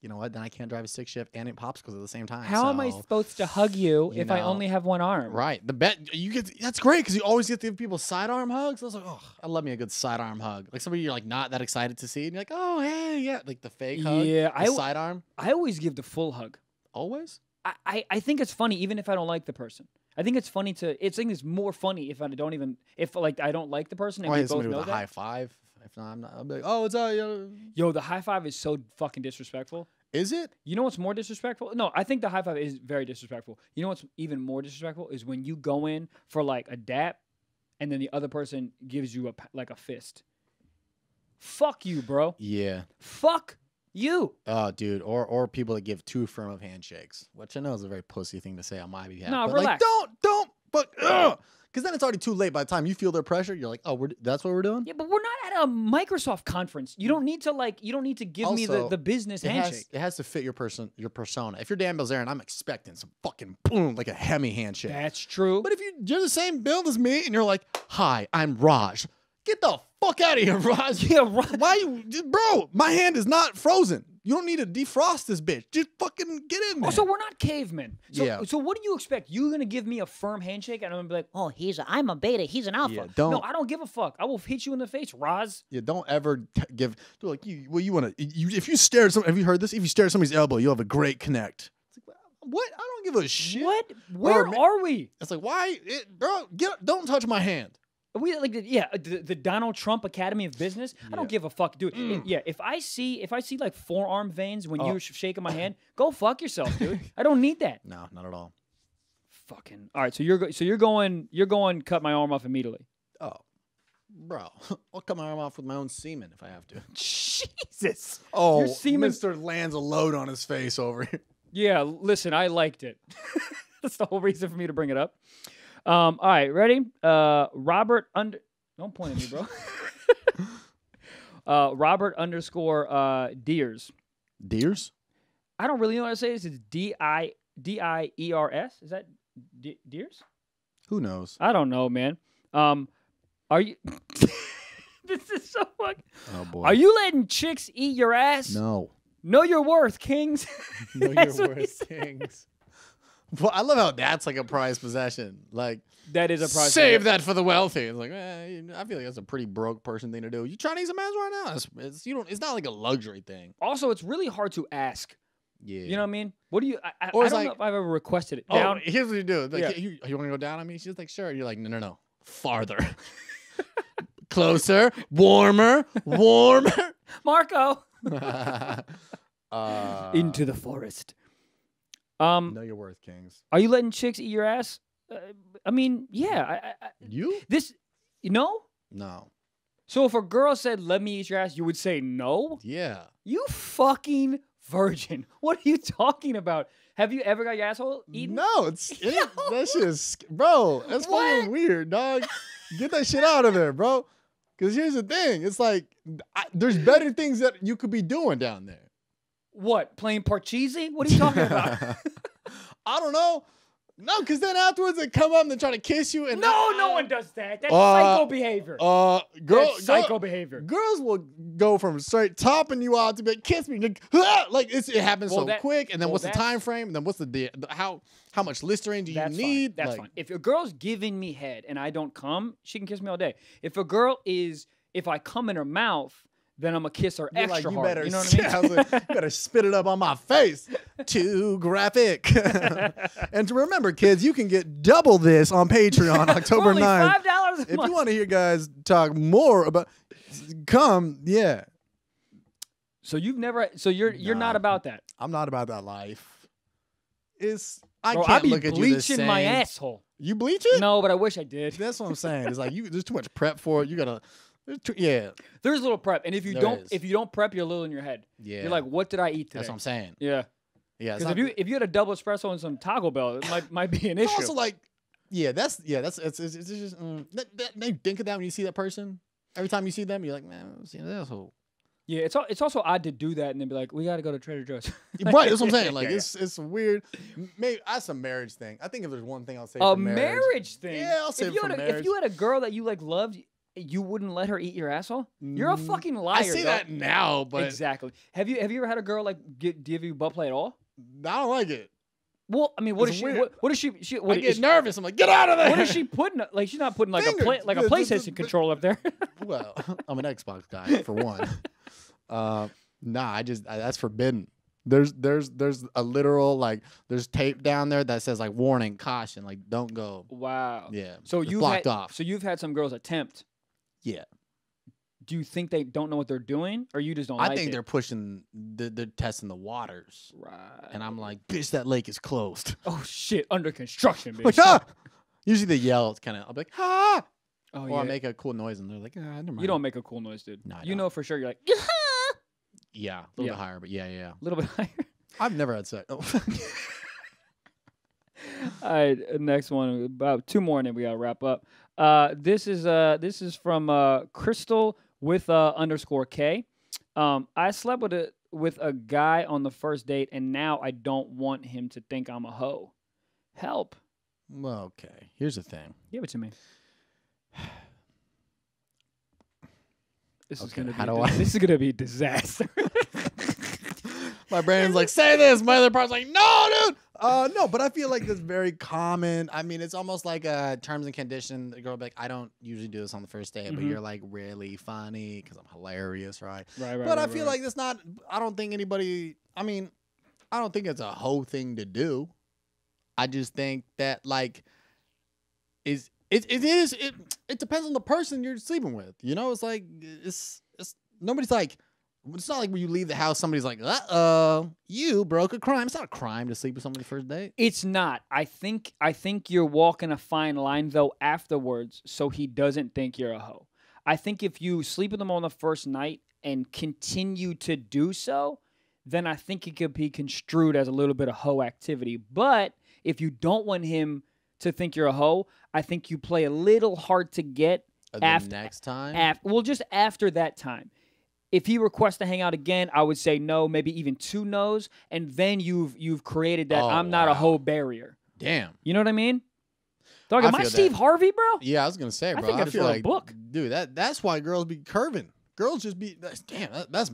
you know what, then I can't drive a stick shift and it pops because at the same time. How so, am I supposed to hug you, you if know, I only have one arm? Right. The bet you get that's great because you always get to give people sidearm hugs. I was like, oh, I love me a good sidearm hug. Like somebody you're like not that excited to see, and you're like, oh hey, yeah. Like the fake hug. Yeah, the I sidearm. I always give the full hug. Always? I, I, I think it's funny, even if I don't like the person. I think it's funny to it's I think it's more funny if I don't even if like I don't like the person and we both know with a that. high five. If not, I'm not. I'll be like, oh, it's all yo. Yo, the high five is so fucking disrespectful. Is it? You know what's more disrespectful? No, I think the high five is very disrespectful. You know what's even more disrespectful is when you go in for like a dap, and then the other person gives you a like a fist. Fuck you, bro. Yeah. Fuck you. Oh, dude, or or people that give too firm of handshakes, which I know is a very pussy thing to say on my behalf. No, but relax. Like, don't, don't, but. Ugh. Because then it's already too late. By the time you feel their pressure, you're like, oh, we're, that's what we're doing? Yeah, but we're not at a Microsoft conference. You don't need to, like, you don't need to give also, me the, the business it handshake. Has, it has to fit your person, your persona. If you're Dan Bilzerian, I'm expecting some fucking boom, like a Hemi handshake. That's true. But if you, you're the same build as me and you're like, hi, I'm Raj. Get the fuck out of here, Raj. Yeah, Raj. Why you, bro, my hand is not frozen. You don't need to defrost this bitch. Just fucking get in there. Also, we're not cavemen. So, yeah. So what do you expect? You're going to give me a firm handshake and I'm going to be like, oh, he's a, I'm a beta. He's an alpha. Yeah, don't, no, I don't give a fuck. I will hit you in the face, Roz. Yeah, don't ever t give. They're like, you, well, you want to, you, if you stare at some, have you heard this? If you stare at somebody's elbow, you'll have a great connect. It's like, what? I don't give a shit. What? Where or, are we? It's like, why? It, bro, get, don't touch my hand. We like yeah the, the Donald Trump Academy of Business. Yeah. I don't give a fuck, dude. Mm. It, yeah, if I see if I see like forearm veins when oh. you're shaking my hand, go fuck yourself, dude. I don't need that. No, not at all. Fucking all right. So you're go so you're going you're going cut my arm off immediately. Oh, bro, I'll cut my arm off with my own semen if I have to. Jesus. Oh, your semen Mister lands a load on his face over here. Yeah, listen, I liked it. That's the whole reason for me to bring it up. Um, all right, ready? Uh, Robert under... Don't point at me, bro. uh, Robert underscore uh, Deers. Deers? I don't really know how to say this. It's D I D I E R S. Is that D Deers? Who knows? I don't know, man. Um, are you? This is so fucking. Oh boy. Are you letting chicks eat your ass? No. Know your worth, kings. Know your worth, kings. Well, I love how that's like a prized possession. Like that is a prized. Save possession. That for the wealthy. It's like eh, I feel like that's a pretty broke person thing to do. You trying to eat some ass right now? It's, it's you don't. It's not like a luxury thing. Also, it's really hard to ask. Yeah. You know what I mean? What do you? I, I, I don't like, know if I've ever requested it. Down. Oh, here's what you do. Like, yeah. you, you want to go down on me? She's like, sure. You're like, no, no, no. Farther. Closer. Warmer. Warmer. Marco. uh, Into the forest. Um, know your worth, kings. Are you letting chicks eat your ass? Uh, I mean, yeah. I, I, you? This, you know? No. So if a girl said, let me eat your ass, you would say no? Yeah. You fucking... virgin. What are you talking about? Have you ever got your asshole eaten? No, it's it, that shit is, bro, that's what? Fucking weird, dog. Get that shit out of there, bro. Because here's the thing. It's like, I, there's better things that you could be doing down there. What? Playing Parcheesi? What are you talking about? I don't know. No, because then afterwards they come up and they try to kiss you. And no, no one does that. That's uh, psycho behavior. Uh, girl, That's psycho girl, behavior. Girls will go from straight topping you out to be like, kiss me. Like, it's, it happens well, so that, quick. And then well, what's the time frame? And then what's the, the how how much Listerine do you that's need? Fine. That's like, fine. If a girl's giving me head and I don't come, she can kiss me all day. If a girl is, if I come in her mouth, then I'm going to kiss her You're extra like, you hard. Better, you know what I mean? Yeah, I was like, you better spit it up on my face. Too graphic. And to remember, kids, you can get double this on Patreon October ninth. five dollars a if month. You want to hear guys talk more about come, yeah. So you've never so you're you're nah, not about that. I'm not about that life. It's I Bro, can't I be look at you this bleaching my asshole. You bleach it? No, but I wish I did. That's what I'm saying. It's like you there's too much prep for it. You got to Yeah, there's a little prep, and if you there don't, is. if you don't prep, you're a little in your head. Yeah, you're like, what did I eat today? That's what I'm saying. Yeah, yeah. Because if you if you had a double espresso and some Taco Bell, it might might be an issue. Also, like, yeah, that's yeah, that's it's it's, it's just um, that, that, they think of that when you see that person. Every time you see them, you're like, man, I've seen an asshole. Yeah, it's all, it's also odd to do that and then be like, we got to go to Trader Joe's. Like, right, that's what I'm saying. Like, yeah, it's yeah. it's weird. Maybe that's a marriage thing. I think if there's one thing I'll say, a marriage. marriage thing. Yeah, I'll say if it for had, marriage. If you had a girl that you like loved. You wouldn't let her eat your asshole? You're a fucking liar. I say that now, but exactly. Have you have you ever had a girl like give, give you butt play at all? I don't like it. Well, I mean, what it's is she? What, what is she? she what, I get is nervous. She, I'm like, get out of there. What is she putting? Like, she's not putting like Fingers. a play, like a PlayStation control up there. Well, I'm an Xbox guy for one. Uh, nah, I just I, that's forbidden. There's there's there's a literal like there's tape down there that says like warning, caution, like don't go. Wow. Yeah. So you blocked had, off. So you've had some girls attempt. Yeah. Do you think they don't know what they're doing, or you just don't? I like think it? they're pushing, they're, they're testing the waters. Right. And I'm like, bitch, that lake is closed. Oh shit, under construction, bitch. Like, ah! Usually they yell, it's kind of, I'll be like, ah. Oh, or yeah. I make a cool noise, and they're like, ah, never mind. You don't make a cool noise, dude. No, you know for sure. You're like, ah! Yeah, a little yeah. bit higher, but yeah, yeah, a little bit higher. I've never had sex. Oh. All right, next one. About two more, and then we gotta wrap up. Uh, this is uh, this is from uh, Crystal with uh, underscore K. Um, I slept with a with a guy on the first date, and now I don't want him to think I'm a hoe. Help. Well, okay. Here's the thing. Give it to me. This okay, is gonna. How be do I? This is gonna be a disaster. My brain's like, say this. My other part's like, no, dude. Uh, no, but I feel like that's very common. I mean, it's almost like a terms and condition. The girl will be like, I don't usually do this on the first date, mm-hmm. but you're like really funny because I'm hilarious, right? Right, right. But right, I feel right. like that's not. I don't think anybody. I mean, I don't think it's a whole thing to do. I just think that like is it it is it it depends on the person you're sleeping with. You know, it's like it's it's nobody's like. It's not like when you leave the house, somebody's like, uh-oh, you broke a crime. It's not a crime to sleep with somebody the first date. It's not. I think I think you're walking a fine line, though, afterwards, so he doesn't think you're a hoe. I think if you sleep with him on the first night and continue to do so, then I think it could be construed as a little bit of hoe activity. But if you don't want him to think you're a hoe, I think you play a little hard to get. The after, next time? After, well, just after that time. If he requests to hang out again, I would say no, maybe even two no's, and then you've you've created that oh, I'm not wow. a hoe barrier. Damn. You know what I mean? Dog, I am I Steve that. Harvey, bro? Yeah, I was gonna say, bro. I, think I, I feel like, a book. dude, that that's why girls be curving. Girls just be, that's, damn, that, that's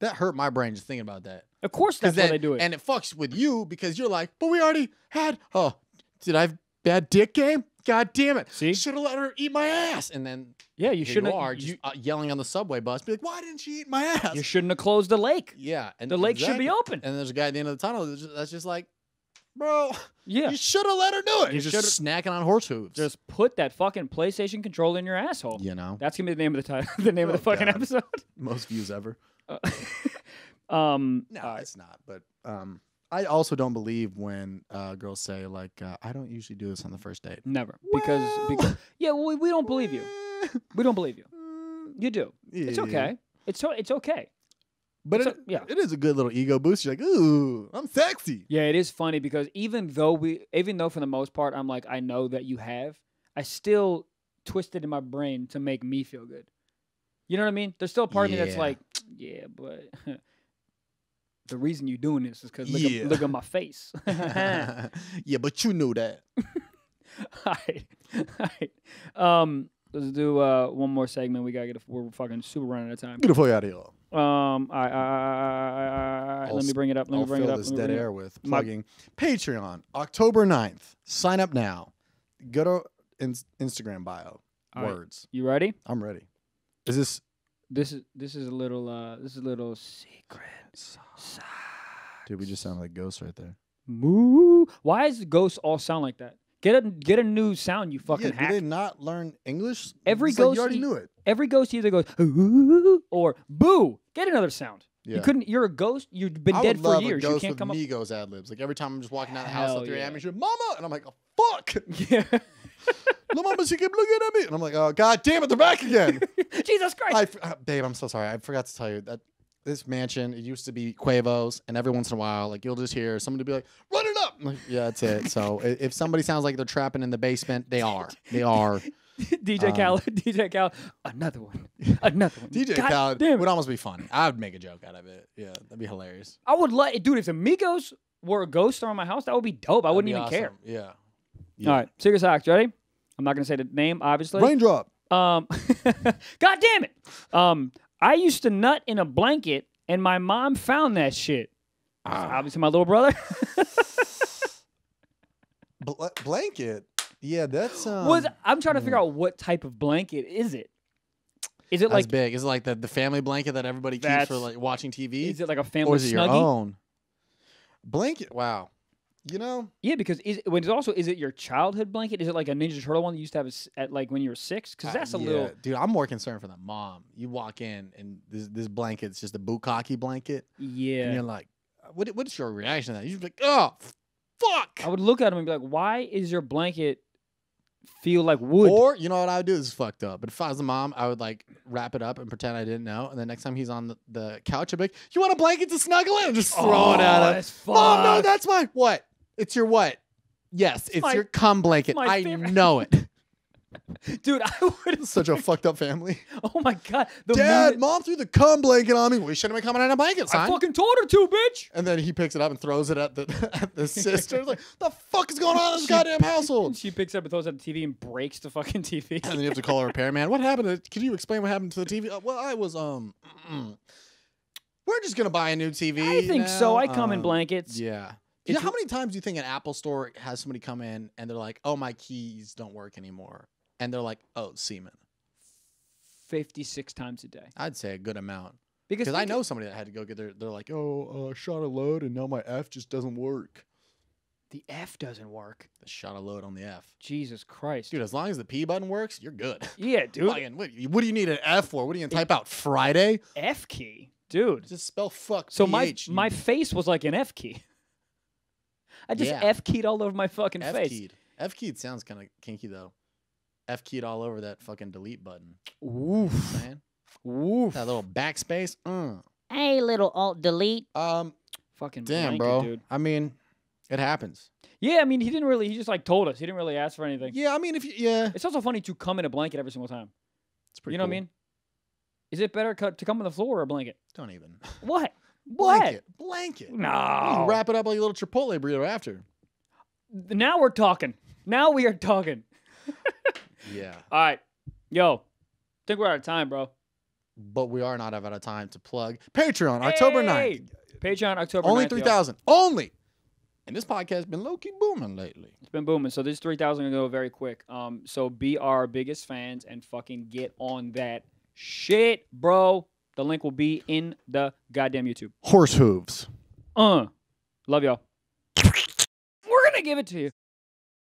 that hurt my brain just thinking about that. Of course, that's that, how they do it, and it fucks with you because you're like, but we already had. Oh, did I have bad dick game? God damn it! See, should have let her eat my ass, and then yeah, you shouldn't. You are you, just, uh, yelling on the subway bus, be like, why didn't she eat my ass? You shouldn't have closed the lake. Yeah, and the lake exactly. should be open. And there's a guy at the end of the tunnel that's just, that's just like, bro, yeah, you should have let her do it. You You're just snacking on horse hooves. Just put that fucking PlayStation controller in your asshole. You know, that's gonna be the name of the title, the name oh, of the fucking God. episode. Most views ever. Uh, um, no, uh, it's not. But um. I also don't believe when uh, girls say, like, uh, I don't usually do this on the first date. Never. Well, because, because, yeah, we, we don't believe you. We don't believe you. You do. Yeah. It's okay. It's, it's okay. But it's it, a, yeah. it is a good little ego boost. You're like, ooh, I'm sexy. Yeah, it is funny because even though we, even though for the most part, I'm like, I know that you have, I still twist it in my brain to make me feel good. You know what I mean? There's still a part yeah. of me that's like, yeah, but... the reason you're doing this is because look, yeah. look at my face. Yeah, but you knew that. All right. All right. Um, let's do uh, one more segment. We got to get a, we're fucking super running out of time. Get the fuck out of here. Um, all right, all right, all right, all right. Let me bring it up. Let I'll me bring fill it up. this dead air with plugging. My Patreon, October ninth. Sign up now. Go to in Instagram bio. All Words. Right. You ready? I'm ready. Is this... This is this is a little uh this is a little secret sauce. Dude, we just sound like ghosts right there. Moo. Why is ghosts all sound like that? Get a get a new sound, you fucking yeah, hack. Did they not learn English? Every it's ghost like you already e knew it. Every ghost either goes ooh or boo. Get another sound. Yeah. You couldn't. You're a ghost. You've been I dead for years. You can't with come up. Migos ad libs. Like every time I'm just walking out of the house at three A M and she's like, "Mama," and I'm like, oh, "Fuck." Yeah. No, mama, she kept looking at me, and I'm like, "Oh God, damn it, they're back again." Jesus Christ, I, uh, babe, I'm so sorry. I forgot to tell you that this mansion it used to be Quavo's, and every once in a while, like you'll just hear somebody be like, "Run it up!" I'm like, yeah, that's it. So if somebody sounds like they're trapping in the basement, they are. They are. D J Khaled, um, D J Khaled, another one, another one. D J Khaled would almost be funny. I would make a joke out of it. Yeah, that'd be hilarious. I would like, dude, if the Migos were a ghost around my house, that would be dope. I that'd wouldn't even awesome. care. Yeah. yeah. All right, Secret Socks, ready? I'm not gonna say the name, obviously. Raindrop. Um, God damn it. Um, I used to nut in a blanket, and my mom found that shit. Ah. Obviously, my little brother. Bl blanket. Yeah, that's um, was I'm trying to figure out what type of blanket is it? Is it like big? Is it like the, the family blanket that everybody keeps for like watching T V? Is it like a family or is it snuggie? Your own blanket? Wow, you know? Yeah, because is when it's also is it your childhood blanket? Is it like a Ninja Turtle one that you used to have at like when you were six? Because that's uh, a yeah. little dude. I'm more concerned for the mom. You walk in and this this blanket's just a bukkake blanket. Yeah, and you're like, what? What is your reaction to that? You're like, oh, fuck! I would look at him and be like, why is your blanket feel like wood? Or you know what I would do? This is fucked up. But if I was a mom, I would like wrap it up and pretend I didn't know. And the next time he's on the, the couch, I'd be like, you want a blanket to snuggle in? Just throw oh, it at him. Oh no, that's my what? It's your what? Yes, it's, it's my, your cum blanket. I favorite. know it. Dude, I would such a fucked up family. Oh my god. The Dad, minute... mom threw the cum blanket on me. We shouldn't have been coming out of blanket, son. I fucking told her to, bitch. And then he picks it up and throws it at the at the sister. It's like, the fuck is going on in this she, goddamn household? She picks up and throws it at the T V and breaks the fucking T V. And then you have to call a repairman. What happened? To, can you explain what happened to the T V? Uh, well, I was um mm, we're just gonna buy a new T V. I think now. so. I come um, in blankets. Yeah. You know, how many times do you think an Apple store has somebody come in and they're like, oh, my keys don't work anymore? And they're like, oh, semen. fifty-six times a day. I'd say a good amount. Because I know somebody that had to go get their, they're like, oh, uh, shot a load and now my F just doesn't work. The F doesn't work. The shot a load on the F. Jesus Christ. Dude, as long as the P button works, you're good. Yeah, dude. Fucking, what, what do you need an F for? What are you going to type out, Friday? F key? Dude. Just spell fuck. So my, my face was like an F key. I just yeah. F-keyed all over my fucking F-keyed. face. F-keyed sounds kind of kinky, though. F-keyed all over that fucking delete button. Oof. Man. Oof. That little backspace. Mm. Hey, little alt-delete. Um, fucking damn, blanket, bro. Dude. I mean, it happens. Yeah, I mean, he didn't really, he just, like, told us. He didn't really ask for anything. Yeah, I mean, if you, yeah. It's also funny to come in a blanket every single time. It's pretty You know cool. what I mean? Is it better to come on the floor or a blanket? Don't even. What? Blanket, what? Blanket. No. You wrap it up like a little Chipotle burrito after. Now we're talking. Now we are talking. Yeah. All right. Yo, think we're out of time, bro. But we are not out of time to plug Patreon, hey! October ninth. Patreon, October only ninth. Only three thousand. Only. And this podcast has been low-key booming lately. It's been booming. So this three thousand going to go very quick. Um, So be our biggest fans and fucking get on that shit, bro. The link will be in the goddamn YouTube. Horse hooves. Uh, love y'all. We're going to give it to you.